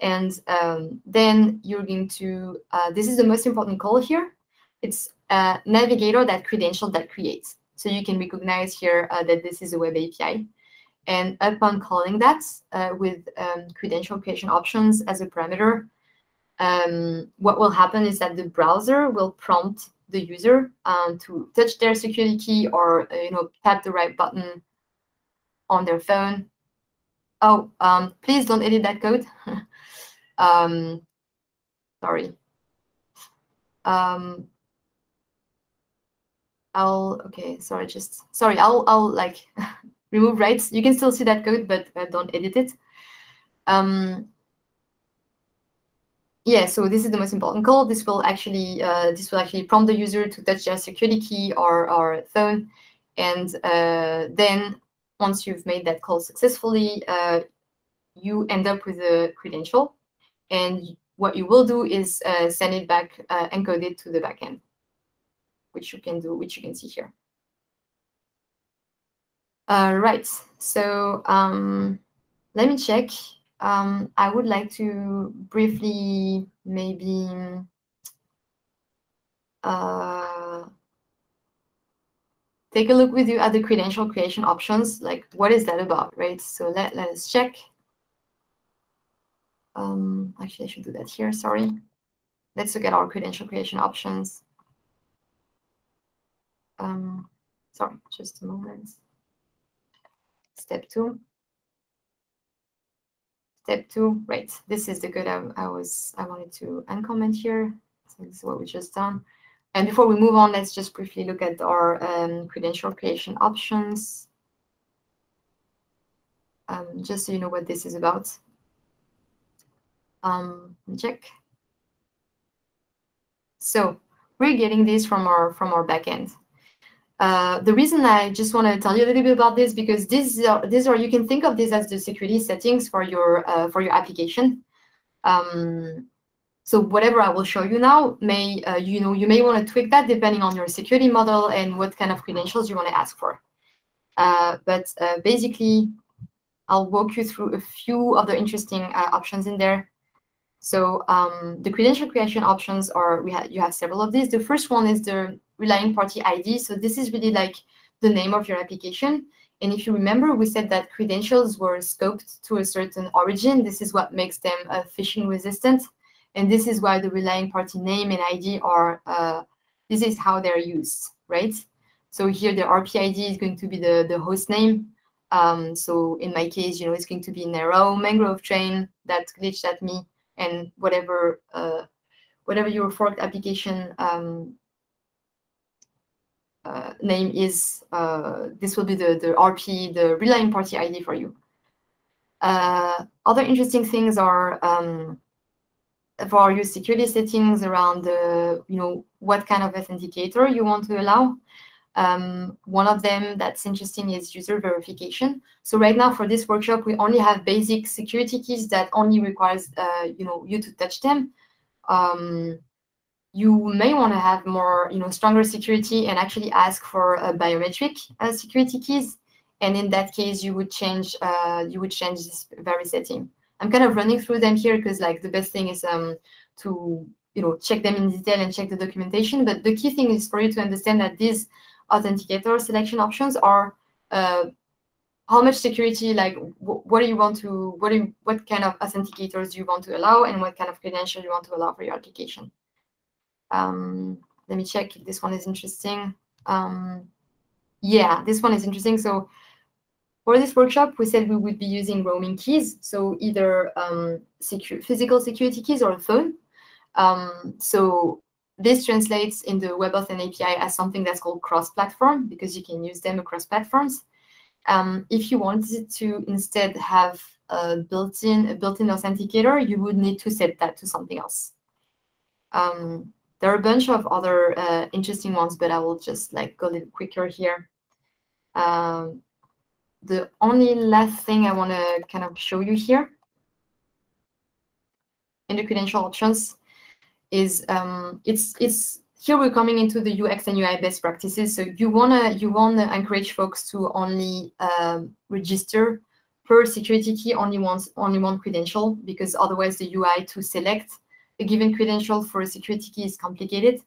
and um, then you're going to. Uh, this is the most important call here. It's uh, navigator dot credential dot create. So you can recognize here uh, that this is a web A P I, and upon calling that uh, with um, credential creation options as a parameter, um, what will happen is that the browser will prompt the user um, to touch their security key or, you know, tap the right button on their phone. Oh, um, please don't edit that code. um, sorry. Um, I'll okay. Sorry, just sorry. I'll I'll like remove rights. You can still see that code, but uh, don't edit it. Um, yeah. So this is the most important call. This will actually uh, this will actually prompt the user to touch their security key or or phone, and uh, then once you've made that call successfully, uh, you end up with a credential, and what you will do is uh, send it back uh, encoded to the backend, which you can do, which you can see here. Uh, right. So um, let me check. Um, I would like to briefly maybe uh, take a look with you at the credential creation options. Like, what is that about, right? So let, let us check. Um, actually, I should do that here. Sorry. Let's look at our credential creation options. Um, sorry, just a moment. Step two. Step two, right. This is the code I, I was I wanted to uncomment here. So this is what we just done. And before we move on, let's just briefly look at our um, credential creation options. Um, just so you know what this is about. Um, check. So we're getting this from our from our backend. Uh, the reason I just want to tell you a little bit about this, because these are, these are you can think of this as the security settings for your uh, for your application. Um, so whatever I will show you now may uh, you know you may want to tweak that depending on your security model and what kind of credentials you want to ask for. Uh, but uh, basically, I'll walk you through a few of the interesting uh, options in there. So um, the credential creation options are we have you have several of these. The first one is the relying party I D. So this is really like the name of your application. And if you remember, we said that credentials were scoped to a certain origin. This is what makes them uh, phishing resistant, and this is why the relying party name and I D are. Uh, this is how they're used, right? So here the R P I D is going to be the the host name. Um, so in my case, you know, it's going to be narrow mangrove train that glitched at me. And whatever uh, whatever your forked application um, uh, name is, uh, this will be the, the R P, the relying party I D for you. Uh, other interesting things are um, for your security settings around the, you know, what kind of authenticator you want to allow. Um, one of them that's interesting is user verification. So right now for this workshop, we only have basic security keys that only requires uh, you know you to touch them. Um, you may want to have more you know stronger security and actually ask for a biometric uh, security keys. And in that case, you would change uh, you would change this very setting. I'm kind of running through them here because like the best thing is um, to you know check them in detail and check the documentation. But the key thing is for you to understand that these authenticator selection options are uh, how much security, like wh what do you want to, what do you, what kind of authenticators you want to allow, and what kind of credential you want to allow for your application. Um, let me check if this one is interesting. Um, yeah, this one is interesting. So for this workshop, we said we would be using roaming keys, so either um, secu physical security keys or a phone. Um, so this translates in the WebAuthn A P I as something that's called cross-platform, because you can use them across platforms. Um, if you wanted to instead have a built-in a built-in authenticator, you would need to set that to something else. Um, there are a bunch of other uh, interesting ones, but I will just like go a little quicker here. Um, the only last thing I want to kind of show you here in the credential options is um it's it's here we're coming into the U X and U I best practices. So you wanna you wanna encourage folks to only um, register per security key only once only one credential, because otherwise the U I to select a given credential for a security key is complicated.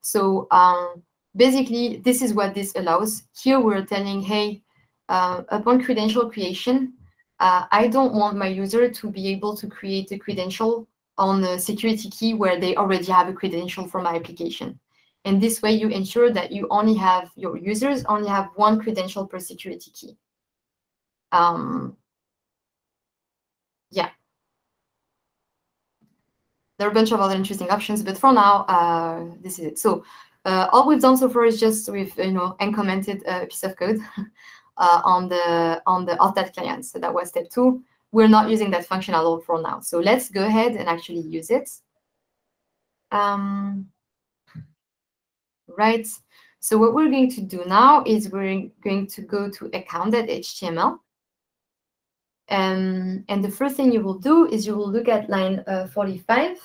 So um basically this is what this allows. Here we're telling, hey, uh, upon credential creation, uh, I don't want my user to be able to create a credential on the security key where they already have a credential for my application. And this way you ensure that you only have, your users only have one credential per security key. Um, yeah. There are a bunch of other interesting options, but for now, uh, this is it. So Uh, all we've done so far is just we've you know encommented a piece of code uh, on the on the auth dot client. So that was step two. We're not using that function at all for now. So let's go ahead and actually use it. Um, right. So what we're going to do now is we're going to go to account dot H T M L. Um, and the first thing you will do is you will look at line uh, forty-five.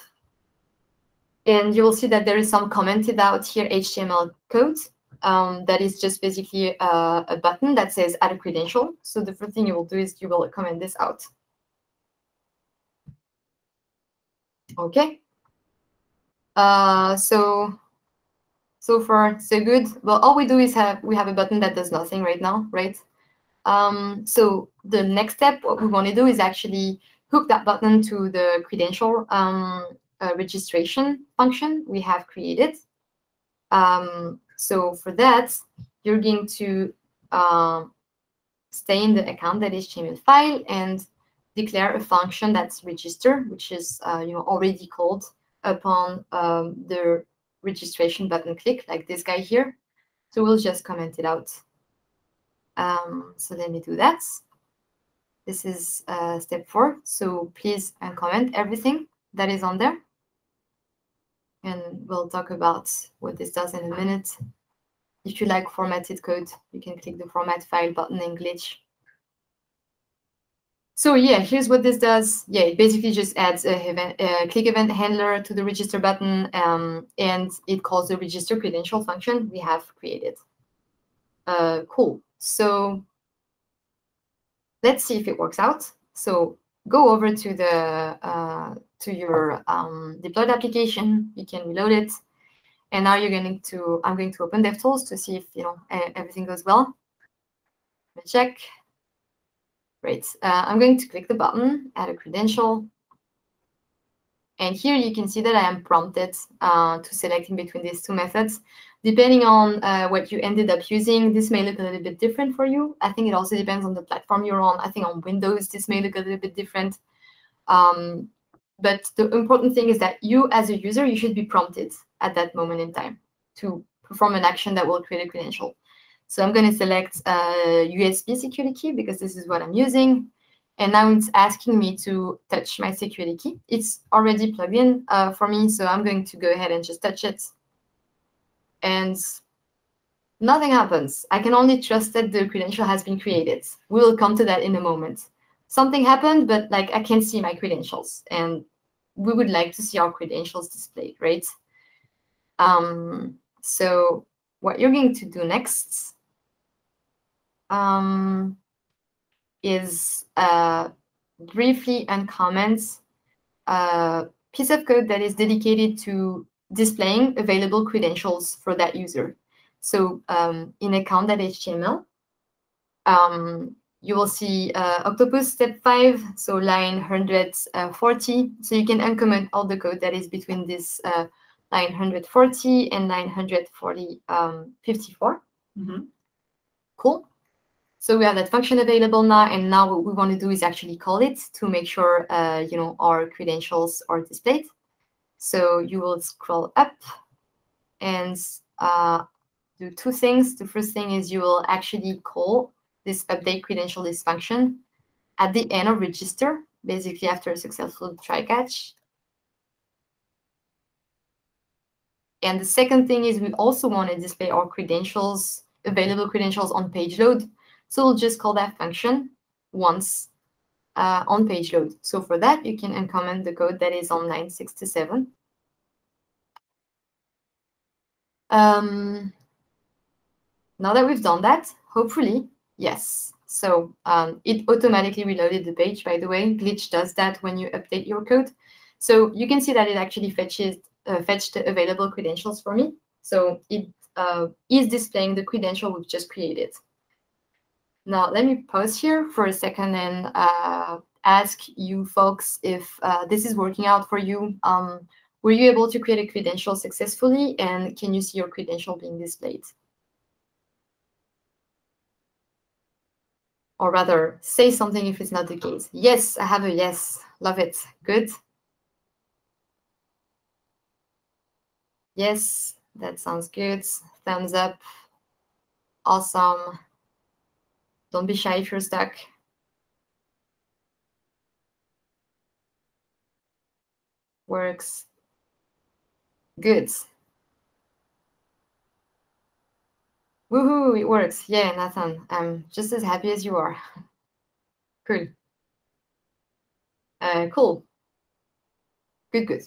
And you will see that there is some commented out here H T M L code um, that is just basically uh, a button that says add a credential. So the first thing you will do is you will comment this out. OK. Uh, so. So far, so good. Well, all we do is have we have a button that does nothing right now, right? Um, so the next step, what we want to do is actually hook that button to the credential um, uh, registration function we have created. Um, so for that, you're going to uh, stay in the account dot H T M L file and declare a function that's register, which is uh, you know already called upon um, the registration button click, like this guy here. So we'll just comment it out. Um, so let me do that. This is uh, step four. So please uncomment everything that is on there. And we'll talk about what this does in a minute. If you like formatted code, you can click the format file button in Glitch. So yeah, here's what this does. Yeah, it basically just adds a, event, a click event handler to the register button, um, and it calls the register credential function we have created. Uh, cool. So let's see if it works out. So go over to the uh, to your um, deployed application. You can reload it, and now you're going to. I'm going to open DevTools to see if you know everything goes well. Let me check. Great. Uh, I'm going to click the button, add a credential. And here you can see that I am prompted uh, to select in between these two methods. Depending on uh, what you ended up using, this may look a little bit different for you. I think it also depends on the platform you're on. I think on Windows, this may look a little bit different. Um, but the important thing is that you, as a user, you should be prompted at that moment in time to perform an action that will create a credential. So I'm going to select uh, U S B security key because this is what I'm using. And now it's asking me to touch my security key. It's already plugged in uh, for me, so I'm going to go ahead and just touch it. And nothing happens. I can only trust that the credential has been created. We'll come to that in a moment. Something happened, but like I can't see my credentials. And we would like to see our credentials displayed, right? Um, so what you're going to do next Um, is uh, briefly uncomment a piece of code that is dedicated to displaying available credentials for that user. So um, in account dot H T M L, um, you will see uh, Octopus step five, so line one hundred forty. So you can uncomment all the code that is between this uh, line one hundred forty and line one hundred forty, um, fifty-four. Mm-hmm. Cool. So we have that function available now, and now what we want to do is actually call it to make sure uh, you know our credentials are displayed. So you will scroll up and uh, do two things. The first thing is you will actually call this update credential list function at the end of register, basically after a successful try catch. And the second thing is we also want to display our credentials, available credentials on page load. So we'll just call that function once uh, on page load. So for that, you can uncomment the code that is on line sixty-seven. Um, now that we've done that, hopefully, yes. So um, it automatically reloaded the page, by the way. Glitch does that when you update your code. So you can see that it actually fetches, uh, fetched the available credentials for me. So it uh, is displaying the credential we've just created. Now, let me pause here for a second and uh, ask you folks if uh, this is working out for you. Um, were you able to create a credential successfully? And can you see your credential being displayed? Or rather, say something if it's not the case. Yes, I have a yes. Love it. Good. Yes. That sounds good. Thumbs up. Awesome. Don't be shy if you're stuck. Works. Good. Woohoo, it works. Yeah, Nathan, I'm just as happy as you are. Cool. Uh, cool. Good, good.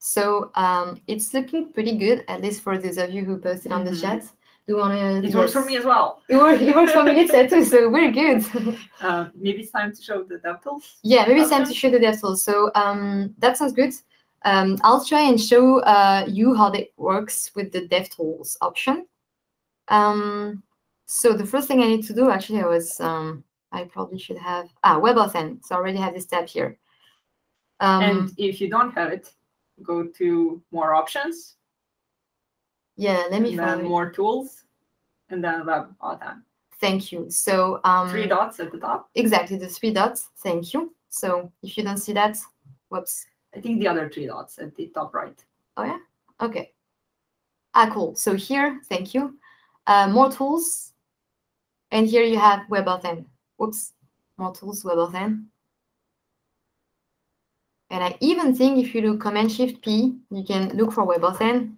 So um, it's looking pretty good, at least for those of you who posted mm-hmm. on the chat. Do you wanna? It works for me as well. It works, it works for me too, so we're good. Uh, maybe it's time to show the DevTools. Yeah, maybe it's time to show the DevTools. So um, that sounds good. Um, I'll try and show uh, you how it works with the DevTools option. Um, so the first thing I need to do, actually, I was um, I probably should have ah WebAuthn. So I already have this tab here. Um, and if you don't have it, go to more options. Yeah, let me find more tools, and then WebAuthn. Thank you. So um, three dots at the top. Exactly, the three dots. Thank you. So if you don't see that, whoops. I think the other three dots at the top right. Oh yeah. Okay. Ah, cool. So here, thank you. Uh, more tools, and here you have WebAuthn. Whoops. More tools, WebAuthn. And I even think if you do Command Shift P, you can look for WebAuthn.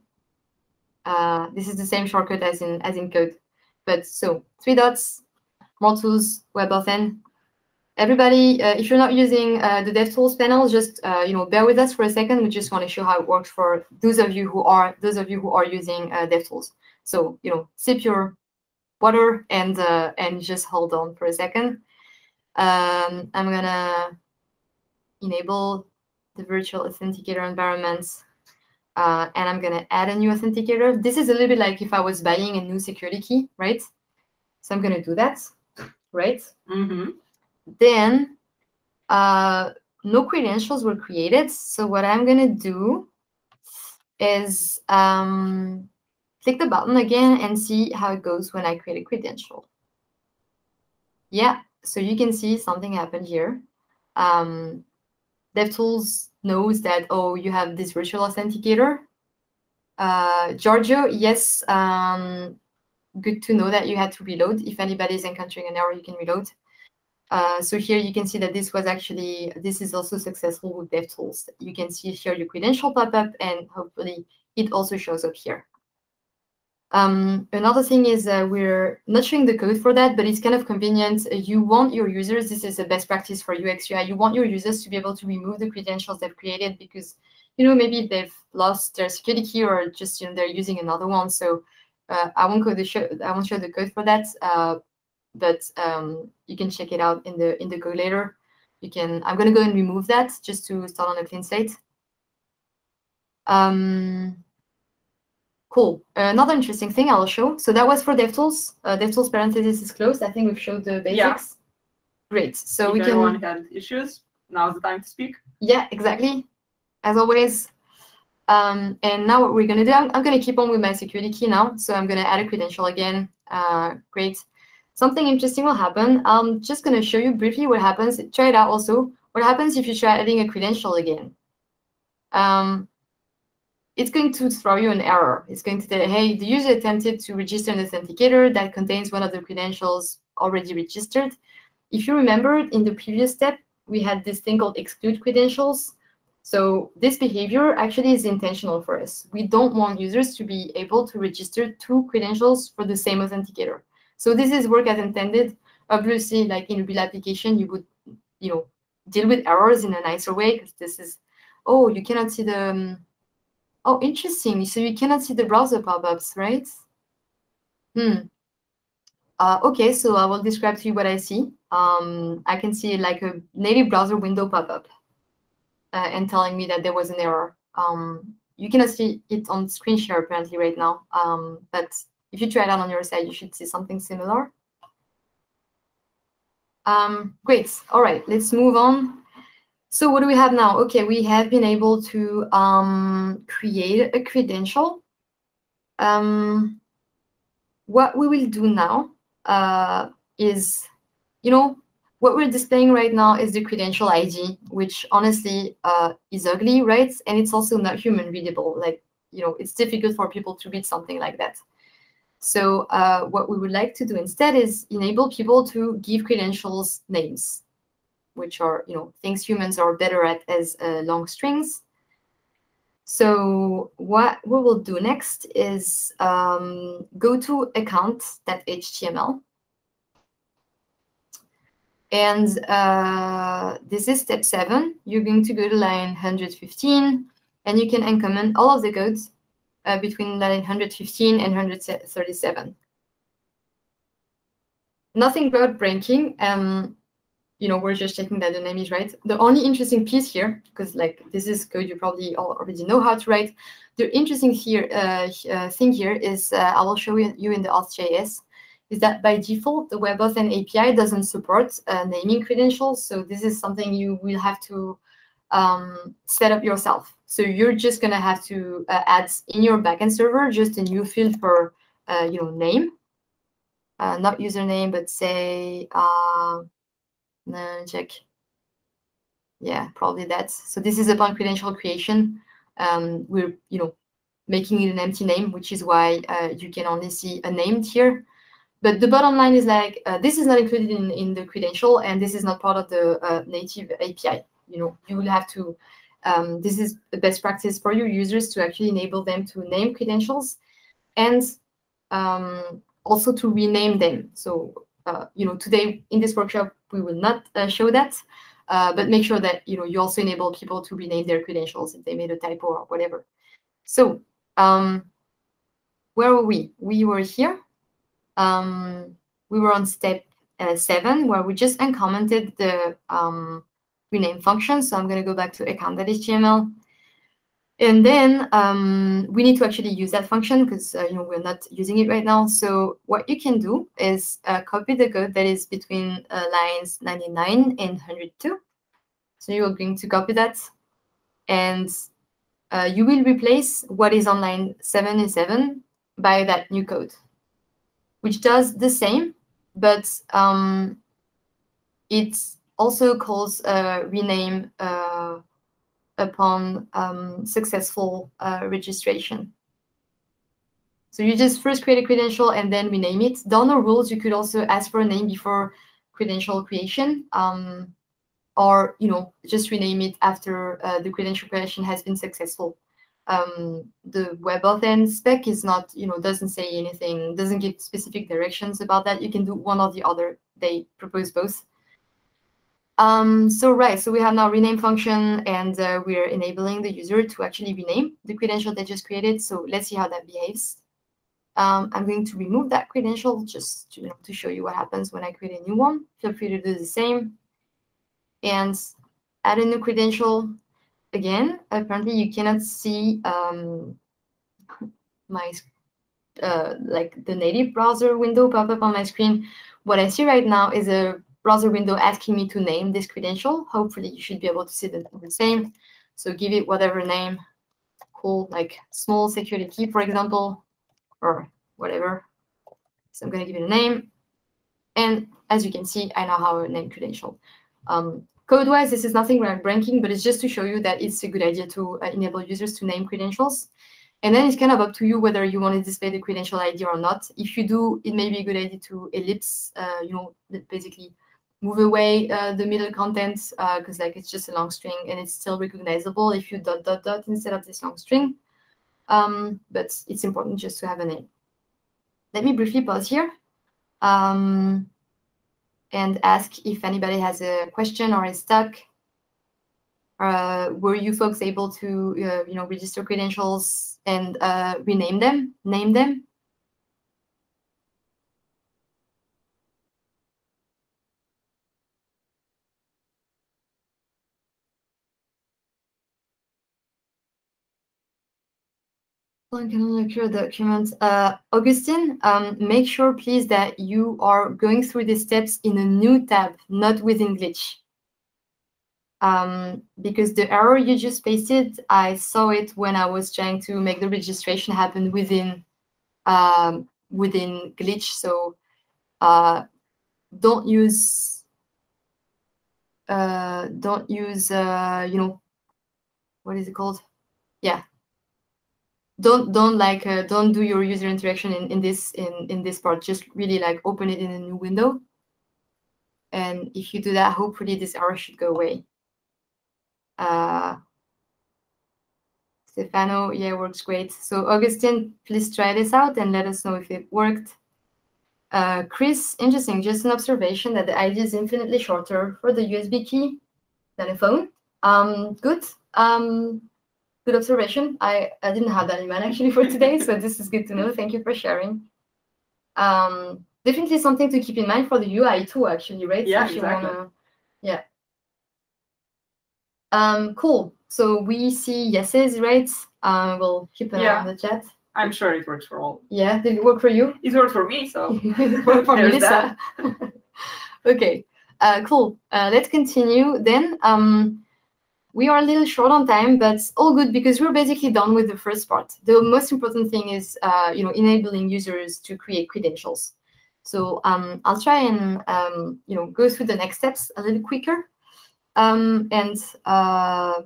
Uh, this is the same shortcut as in as in code, but so three dots, more tools, WebAuthn. Everybody, uh, if you're not using uh, the DevTools panel, just uh, you know bear with us for a second. We just want to show how it works for those of you who are those of you who are using uh, DevTools. So you know, sip your water and uh, and just hold on for a second. Um, I'm gonna enable the virtual authenticator environments. Uh, and I'm going to add a new authenticator. This is a little bit like if I was buying a new security key, right? So I'm going to do that, right? Mm-hmm. Then uh, no credentials were created. So what I'm going to do is um, click the button again and see how it goes when I create a credential. Yeah, so you can see something happened here. Um, DevTools knows that, oh, you have this virtual authenticator. Uh, Giorgio, yes, um, good to know that you had to reload. If anybody is encountering an error, you can reload. Uh, so here you can see that this was actually, this is also successful with DevTools. You can see here your credential pop up, and hopefully it also shows up here. Um, another thing is uh, we're not showing the code for that, but it's kind of convenient. You want your users, this is a best practice for U X U I, you want your users to be able to remove the credentials they've created because, you know, maybe they've lost their security key or just, you know, they're using another one. So uh, I won't go the show, I won't show the code for that, uh, but um, you can check it out in the in the code later. You can, I'm going to go and remove that just to start on a clean slate. Um, Cool. Uh, another interesting thing I'll show. So that was for DevTools. Uh, DevTools parenthesis is closed. I think we've showed the basics. Yeah. Great. So if we can. Everyone had issues. Now's the time to speak. Yeah, exactly. As always. Um, and now what we're going to do, I'm, I'm going to keep on with my security key now. So I'm going to add a credential again. Uh, great. Something interesting will happen. I'm just going to show you briefly what happens. Try it out also. What happens if you try adding a credential again? Um, It's going to throw you an error. It's going to say, hey, the user attempted to register an authenticator that contains one of the credentials already registered. If you remember, in the previous step, we had this thing called exclude credentials. So this behavior actually is intentional for us. We don't want users to be able to register two credentials for the same authenticator. So this is work as intended. Obviously, like in a real application, you would, you know, deal with errors in a nicer way, because this is, oh, you cannot see the... Um, Oh, interesting. So you cannot see the browser pop-ups, right? Hmm. Uh, okay, so I will describe to you what I see. Um, I can see like a native browser window pop-up uh, and telling me that there was an error. Um, you cannot see it on screen share apparently right now, um, but if you try it out on your side, you should see something similar. Um, great. All right, let's move on. So what do we have now? Okay, we have been able to um, create a credential. Um, what we will do now uh, is, you know, What we're displaying right now is the credential I D, which honestly uh, is ugly, right? And it's also not human readable. Like, you know, it's difficult for people to read something like that. So uh, what we would like to do instead is enable people to give credentials names, which are, you know, things humans are better at as uh, long strings. So what we will do next is um, go to account dot H T M L. And uh, this is step seven. You're going to go to line one hundred fifteen, and you can uncomment all of the codes uh, between line one hundred fifteen and one hundred thirty-seven. Nothing groundbreaking. Um, you know, we're just checking that the name is right. The only interesting piece here, because like this is code you probably all already know how to write. The interesting here uh, uh, thing here is uh, I will show you in the auth dot J S. Is that by default, the WebAuthn A P I doesn't support uh, naming credentials. So this is something you will have to um, set up yourself. So you're just going to have to uh, add in your backend server just a new field for uh, you know, name, uh, not username, but say, uh, no, check. Yeah, probably that's. So this is upon credential creation. Um, we're you know making it an empty name, which is why uh, you can only see a named here. But the bottom line is like, uh, this is not included in, in the credential, and this is not part of the uh, native A P I. You know, you will have to, um, this is the best practice for your users to actually enable them to name credentials and um, also to rename them. So, uh, you know, today in this workshop, we will not uh, show that, uh, but make sure that, you know, you also enable people to rename their credentials if they made a typo or whatever. So um, where were we? We were here. Um, we were on step uh, seven, where we just uncommented the um, rename function. So I'm going to go back to account dot H T M L. And then um, we need to actually use that function because uh, you know, we're not using it right now. So what you can do is uh, copy the code that is between uh, lines ninety-nine and one hundred two. So you are going to copy that. And uh, you will replace what is on line seventy-seven by that new code, which does the same, but um, it also calls uh, rename uh, upon um, successful uh, registration. So you just first create a credential and then rename it. Down the rules, you could also ask for a name before credential creation, um, or you know just rename it after uh, the credential creation has been successful. Um, the WebAuthn spec is not, you know, doesn't say anything, doesn't give specific directions about that. You can do one or the other. They propose both. Um, so right, so we have now rename function, and uh, we're enabling the user to actually rename the credential they just created. So let's see how that behaves. Um, I'm going to remove that credential just to, you know, to show you what happens when I create a new one. Feel free to do the same. And add a new credential. Again, apparently you cannot see um, my uh, like the native browser window pop up on my screen. What I see right now is a browser window asking me to name this credential. Hopefully, you should be able to see the same. So give it whatever name, cool, like small security key, for example, or whatever. So I'm going to give it a name, and as you can see, I now have a name credential. Um, Code-wise, this is nothing groundbreaking, but it's just to show you that it's a good idea to uh, enable users to name credentials. And then it's kind of up to you whether you want to display the credential I D or not. If you do, it may be a good idea to ellipse, uh, you know, basically move away uh, the middle content because uh, like it's just a long string and it's still recognizable if you dot dot dot instead of this long string. Um, but it's important just to have a name. Let me briefly pause here. Um, and ask if anybody has a question or is stuck. Uh, were you folks able to uh, you know, register credentials and uh, rename them, name them? I can only clear the documents. Uh, Augustine, um, make sure, please, that you are going through these steps in a new tab, not within Glitch. Um, because the error you just pasted, I saw it when I was trying to make the registration happen within um, within Glitch. So uh, don't use uh, don't use, uh, you know, what is it called? Yeah. Don't don't like uh, don't do your user interaction in, in this in in this part. Just really like open it in a new window. And if you do that, hopefully this error should go away. Uh, Stefano, yeah, works great. So Augustine, please try this out and let us know if it worked. Uh, Chris, interesting. Just an observation that the I D is infinitely shorter for the U S B key than a phone. Um, good. Um, good observation. I, I didn't have that in mind actually for today, so this is good to know. Thank you for sharing. Um, definitely something to keep in mind for the U I too, actually, right? Yeah, so exactly. Wanna, yeah. Um, cool. So we see yeses, right? Uh, we'll keep an yeah. eye on the chat. I'm sure it works for all. Yeah, did it work for you? It worked for me, so it worked for Milica. Okay, uh, cool. Uh, let's continue then. Um, we are a little short on time, but all good because we're basically done with the first part. The most important thing is, uh, you know, enabling users to create credentials. So um, I'll try and um, you know, go through the next steps a little quicker. Um, and uh,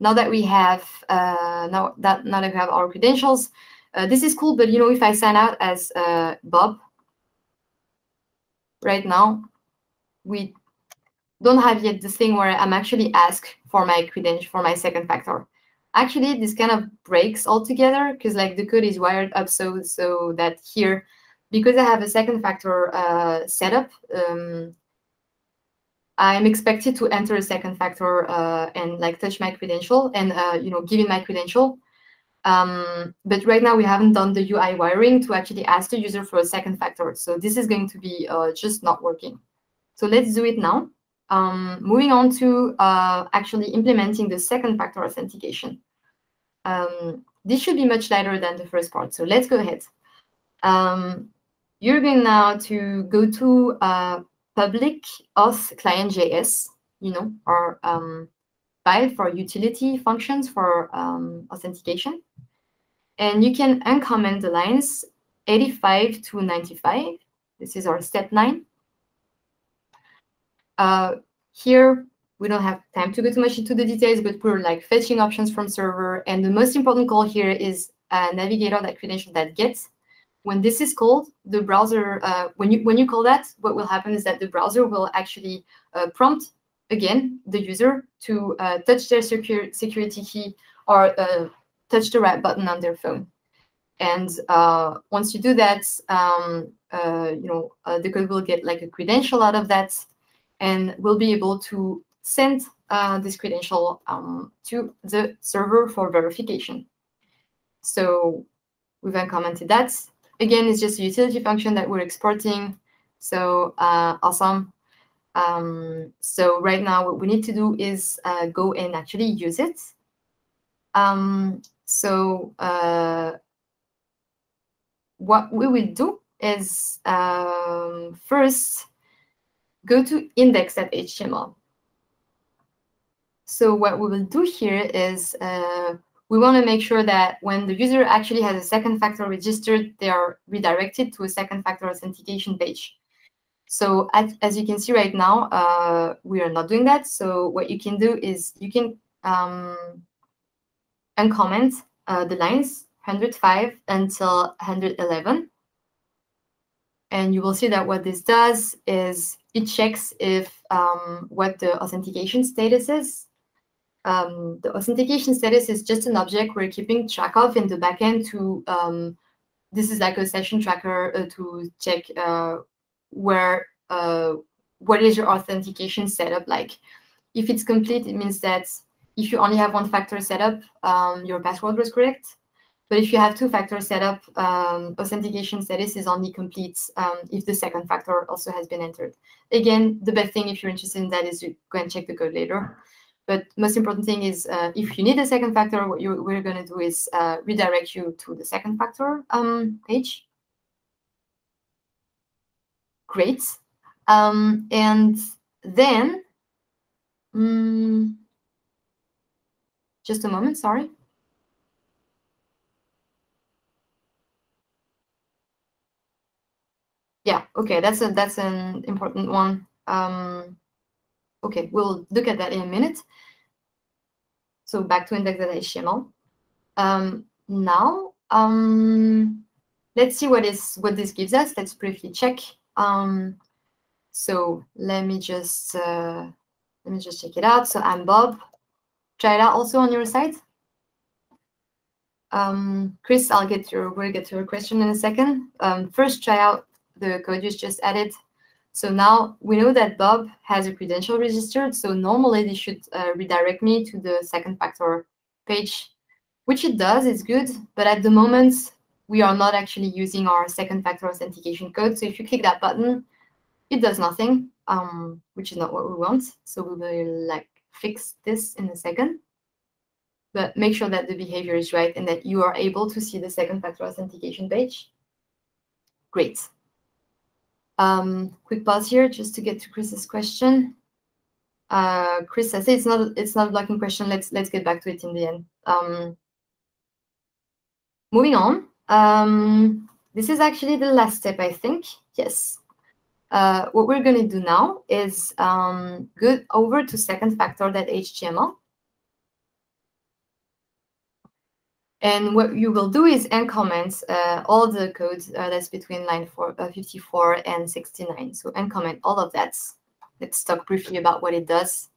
now that we have uh, now that now that we have our credentials, uh, this is cool. But you know, if I sign out as uh, Bob right now, we don't have yet the thing where I'm actually asked for my credential for my second factor. Actually, this kind of breaks altogether because like the code is wired up so so that here, because I have a second factor uh, setup. Um, I'm expected to enter a second factor uh, and like touch my credential and uh, you know, give in my credential. Um, but right now we haven't done the U I wiring to actually ask the user for a second factor. So this is going to be uh, just not working. So let's do it now. Um, moving on to uh, actually implementing the second factor authentication. Um, this should be much lighter than the first part. So let's go ahead. Um, you're going now to go to uh, public auth client.js, you know, or um, file for utility functions for um, authentication. And you can uncomment the lines eighty-five to ninety-five. This is our step nine. Uh, here, we don't have time to go too much into the details, but we're like fetching options from server. And the most important call here is uh, navigator.credential.get. When this is called, the browser, uh, when you when you call that, what will happen is that the browser will actually uh, prompt again the user to uh, touch their secure security key or uh, touch the right button on their phone. And uh, once you do that, um, uh, you know uh, the code will get like a credential out of that, and we'll be able to send uh, this credential um, to the server for verification. So we've uncommented that. Again, it's just a utility function that we're exporting. So uh, awesome. Um, so right now, what we need to do is uh, go and actually use it. Um, so uh, what we will do is um, first go to index.html. So what we will do here is uh, we want to make sure that when the user actually has a second factor registered, they are redirected to a second factor authentication page. So as, as you can see right now, uh, we are not doing that. So what you can do is you can um, uncomment uh, the lines one oh five until one eleven. And you will see that what this does is it checks if um, what the authentication status is. Um, the authentication status is just an object we're keeping track of in the backend to, um, this is like a session tracker uh, to check uh, where, uh, what is your authentication setup like. If it's complete, it means that if you only have one factor setup, um, your password was correct. But if you have two factor setup, um, authentication status is only complete um, if the second factor also has been entered. Again, the best thing if you're interested in that is to go and check the code later. But most important thing is, uh, if you need a second factor, what you, we're going to do is uh, redirect you to the second factor um, page. Great. Um, and then, um, just a moment, sorry. Yeah, OK, that's, a, that's an important one. Um, OK, we'll look at that in a minute. So back to index.html. Um, now, um, let's see what is what this gives us. Let's briefly check. Um, so let me just uh, let me just check it out. So I'm Bob. Try it out also on your site. Um, Chris, I'll get your we'll get your question in a second. Um, first, try out the code you just added. So now we know that Bob has a credential registered. So normally they should uh, redirect me to the second factor page, which it does. It's good, but at the moment we are not actually using our second factor authentication code. So if you click that button, it does nothing, um, which is not what we want. So we will like fix this in a second. But make sure that the behavior is right and that you are able to see the second factor authentication page. Great. Um, quick pause here just to get to Chris's question. Uh, Chris, I say it's not it's not a blocking question. Let's let's get back to it in the end. Um, moving on. Um, this is actually the last step, I think. Yes. Uh, what we're going to do now is um, go over to second factor dot H T M L. And what you will do is uncomment uh, all the code uh, that's between line four, uh, fifty-four and sixty-nine. So uncomment all of that. Let's talk briefly about what it does.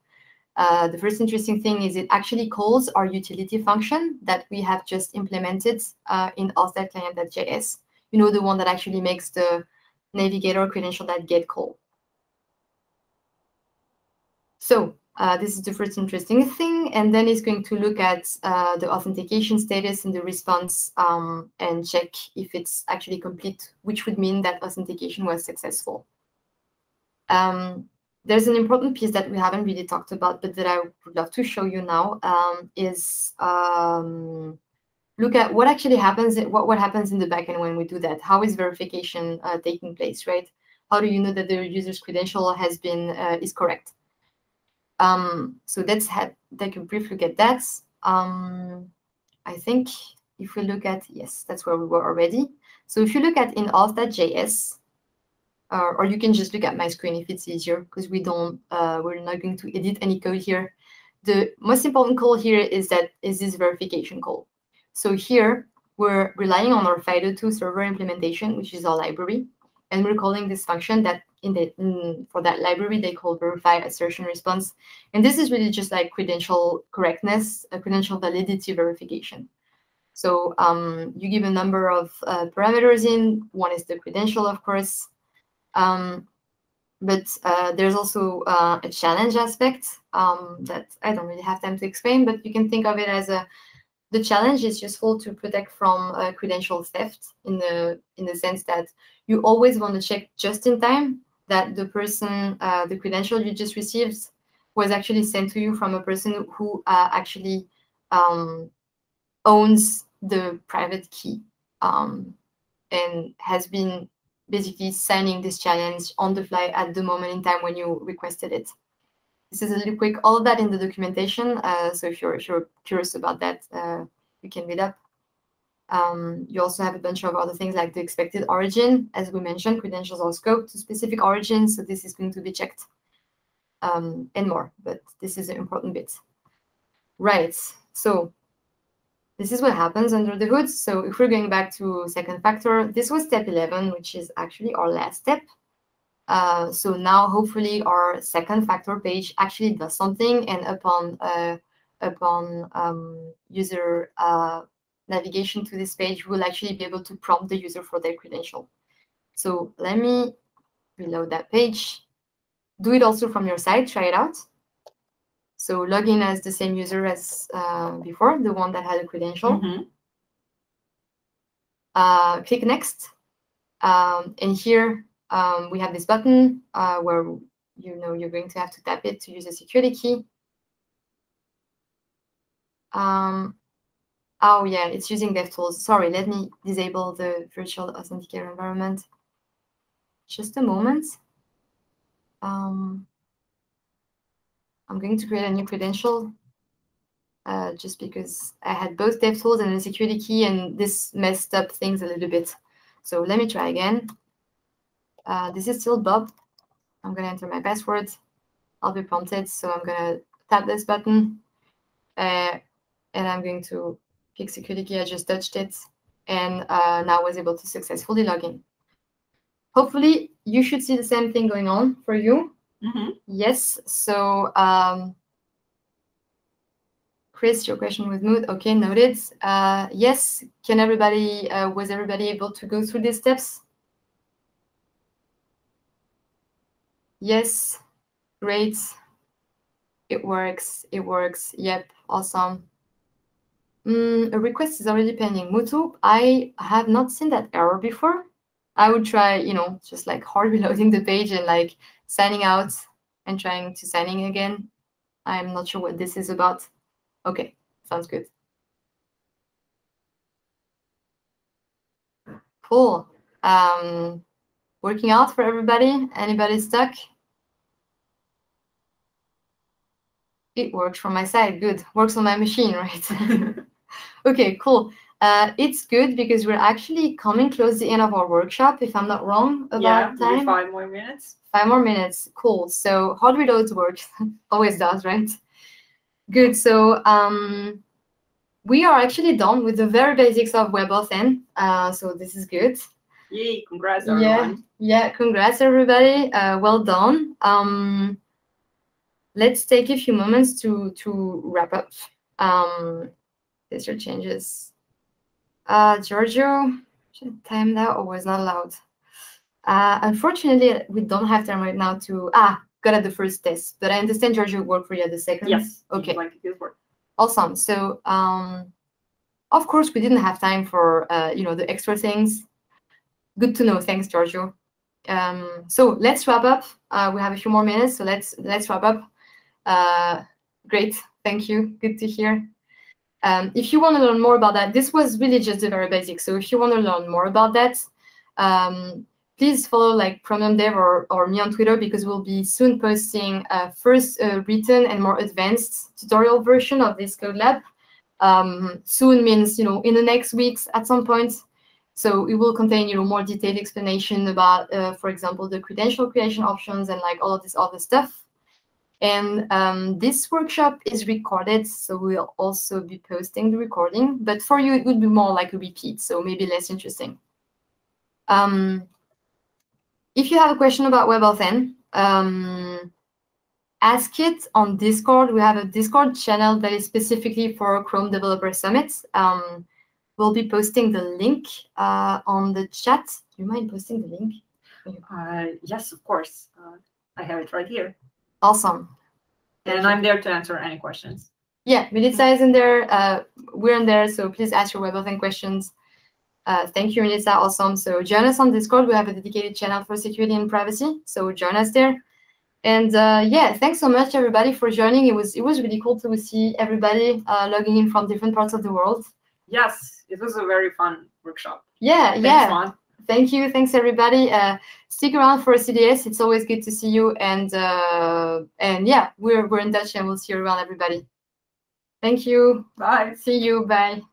Uh, the first interesting thing is it actually calls our utility function that we have just implemented uh, in auth dot client dot J S. You know, the one that actually makes the navigator credential dot get call. So Uh, this is the first interesting thing, and then it's going to look at uh, the authentication status and the response um, and check if it's actually complete, which would mean that authentication was successful. Um, there's an important piece that we haven't really talked about, but that I would love to show you now um, is um, look at what actually happens, what, what happens in the backend when we do that. How is verification uh, taking place, right? How do you know that the user's credential has been uh, is correct? Um, so let's have, take a brief look at that. Um, I think if we look at, yes, that's where we were already. So if you look at in auth dot J S, uh, or you can just look at my screen if it's easier, because we don't, uh, we're not going to edit any code here. The most important call here is that is this verification call. So here we're relying on our FIDO two server implementation, which is our library, and we're calling this function that In the, in, for that library, they call verify assertion response. And this is really just like credential correctness, a credential validity verification. So um, you give a number of uh, parameters in. One is the credential, of course. Um, but uh, there's also uh, a challenge aspect um, that I don't really have time to explain, but you can think of it as a, the challenge is useful to protect from uh, credential theft in the, in the sense that you always want to check just in time that the person, uh, the credential you just received was actually sent to you from a person who uh, actually um, owns the private key um, and has been basically signing this challenge on the fly at the moment in time when you requested it. This is a little quick, all of that in the documentation. Uh, so if you're, if you're curious about that, uh, you can read up. Um, you also have a bunch of other things like the expected origin. As we mentioned, credentials are scoped to specific origins, so this is going to be checked um, and more, but this is an important bit. Right, so this is what happens under the hood. So if we're going back to second factor, this was step eleven, which is actually our last step. Uh, so now hopefully our second factor page actually does something, and upon, uh, upon um, user uh, navigation to this page, we'll actually be able to prompt the user for their credential. So let me reload that page. Do it also from your side. Try it out. So log in as the same user as uh, before, the one that had a credential. Mm-hmm. uh, click Next. Um, and here um, we have this button uh, where you know you're going to have to tap it to use a security key. Um, Oh, yeah, it's using DevTools. Sorry, let me disable the virtual authenticator environment. Just a moment. Um, I'm going to create a new credential uh, just because I had both DevTools and a security key, and this messed up things a little bit. So let me try again. Uh, this is still Bob. I'm going to enter my password. I'll be prompted. So I'm going to tap this button, uh, and I'm going to pick security key. I just touched it, and uh, now I was able to successfully log in. Hopefully, you should see the same thing going on for you. Mm-hmm. Yes. So, um, Chris, your question was moot. Okay, noted. Uh, yes. Can everybody? Uh, was everybody able to go through these steps? Yes. Great. It works. It works. Yep. Awesome. Mm, a request is already pending. Motu, I have not seen that error before. I would try, you know, just like hard reloading the page and like signing out and trying to sign in again. I'm not sure what this is about. Okay, sounds good. Cool. Um, working out for everybody? Anybody stuck? It works from my side. Good. Works on my machine, right? Okay, cool. Uh, it's good because we're actually coming close to the end of our workshop, if I'm not wrong about yeah, time. Yeah, five more minutes. Five more minutes. Cool. So hard reloads works. Always does, right? Good. So um, we are actually done with the very basics of WebAuthn. Uh, so this is good. Yay. Congrats, everyone. Yeah, yeah, congrats, everybody. Uh, well done. Um, let's take a few moments to, to wrap up. Um, these are changes. Uh, Giorgio should time that or was not allowed. Uh, unfortunately, we don't have time right now to ah got at the first test, but I understand Giorgio worked for you at the second. Yes. Okay. Like it work. Awesome. So, um, of course, we didn't have time for uh, you know the extra things. Good to know. Thanks, Giorgio. Um, so let's wrap up. Uh, we have a few more minutes, so let's let's wrap up. Uh, great. Thank you. Good to hear. Um, if you want to learn more about that, this was really just the very basics. So if you want to learn more about that, um, please follow like ChromiumDev or, or me on Twitter, because we'll be soon posting a first uh, written and more advanced tutorial version of this code lab. Um, soon means, you know, in the next weeks at some point. So it will contain, you know, more detailed explanation about, uh, for example, the credential creation options and like all of this other stuff. And um, this workshop is recorded, so we'll also be posting the recording. But for you, it would be more like a repeat, so maybe less interesting. Um, if you have a question about WebAuthn, um, ask it on Discord. We have a Discord channel that is specifically for Chrome Developer Summit. Um, we'll be posting the link uh, on the chat. Do you mind posting the link? Uh, yes, of course. Uh, I have it right here. Awesome. And I'm there to answer any questions. Yeah, Milica is in there. Uh, we're in there, so please ask your WebAuthn questions. Uh, thank you, Milica. Awesome. So join us on Discord. We have a dedicated channel for security and privacy, so join us there. And uh, yeah, thanks so much, everybody, for joining. It was it was really cool to see everybody uh, logging in from different parts of the world. Yes, it was a very fun workshop. Yeah, thanks, yeah. Maud. Thank you. Thanks, everybody. Uh, stick around for C D S. It's always good to see you. And uh, and yeah, we're, we're in touch, and we'll see you around, everybody. Thank you. Bye. See you. Bye.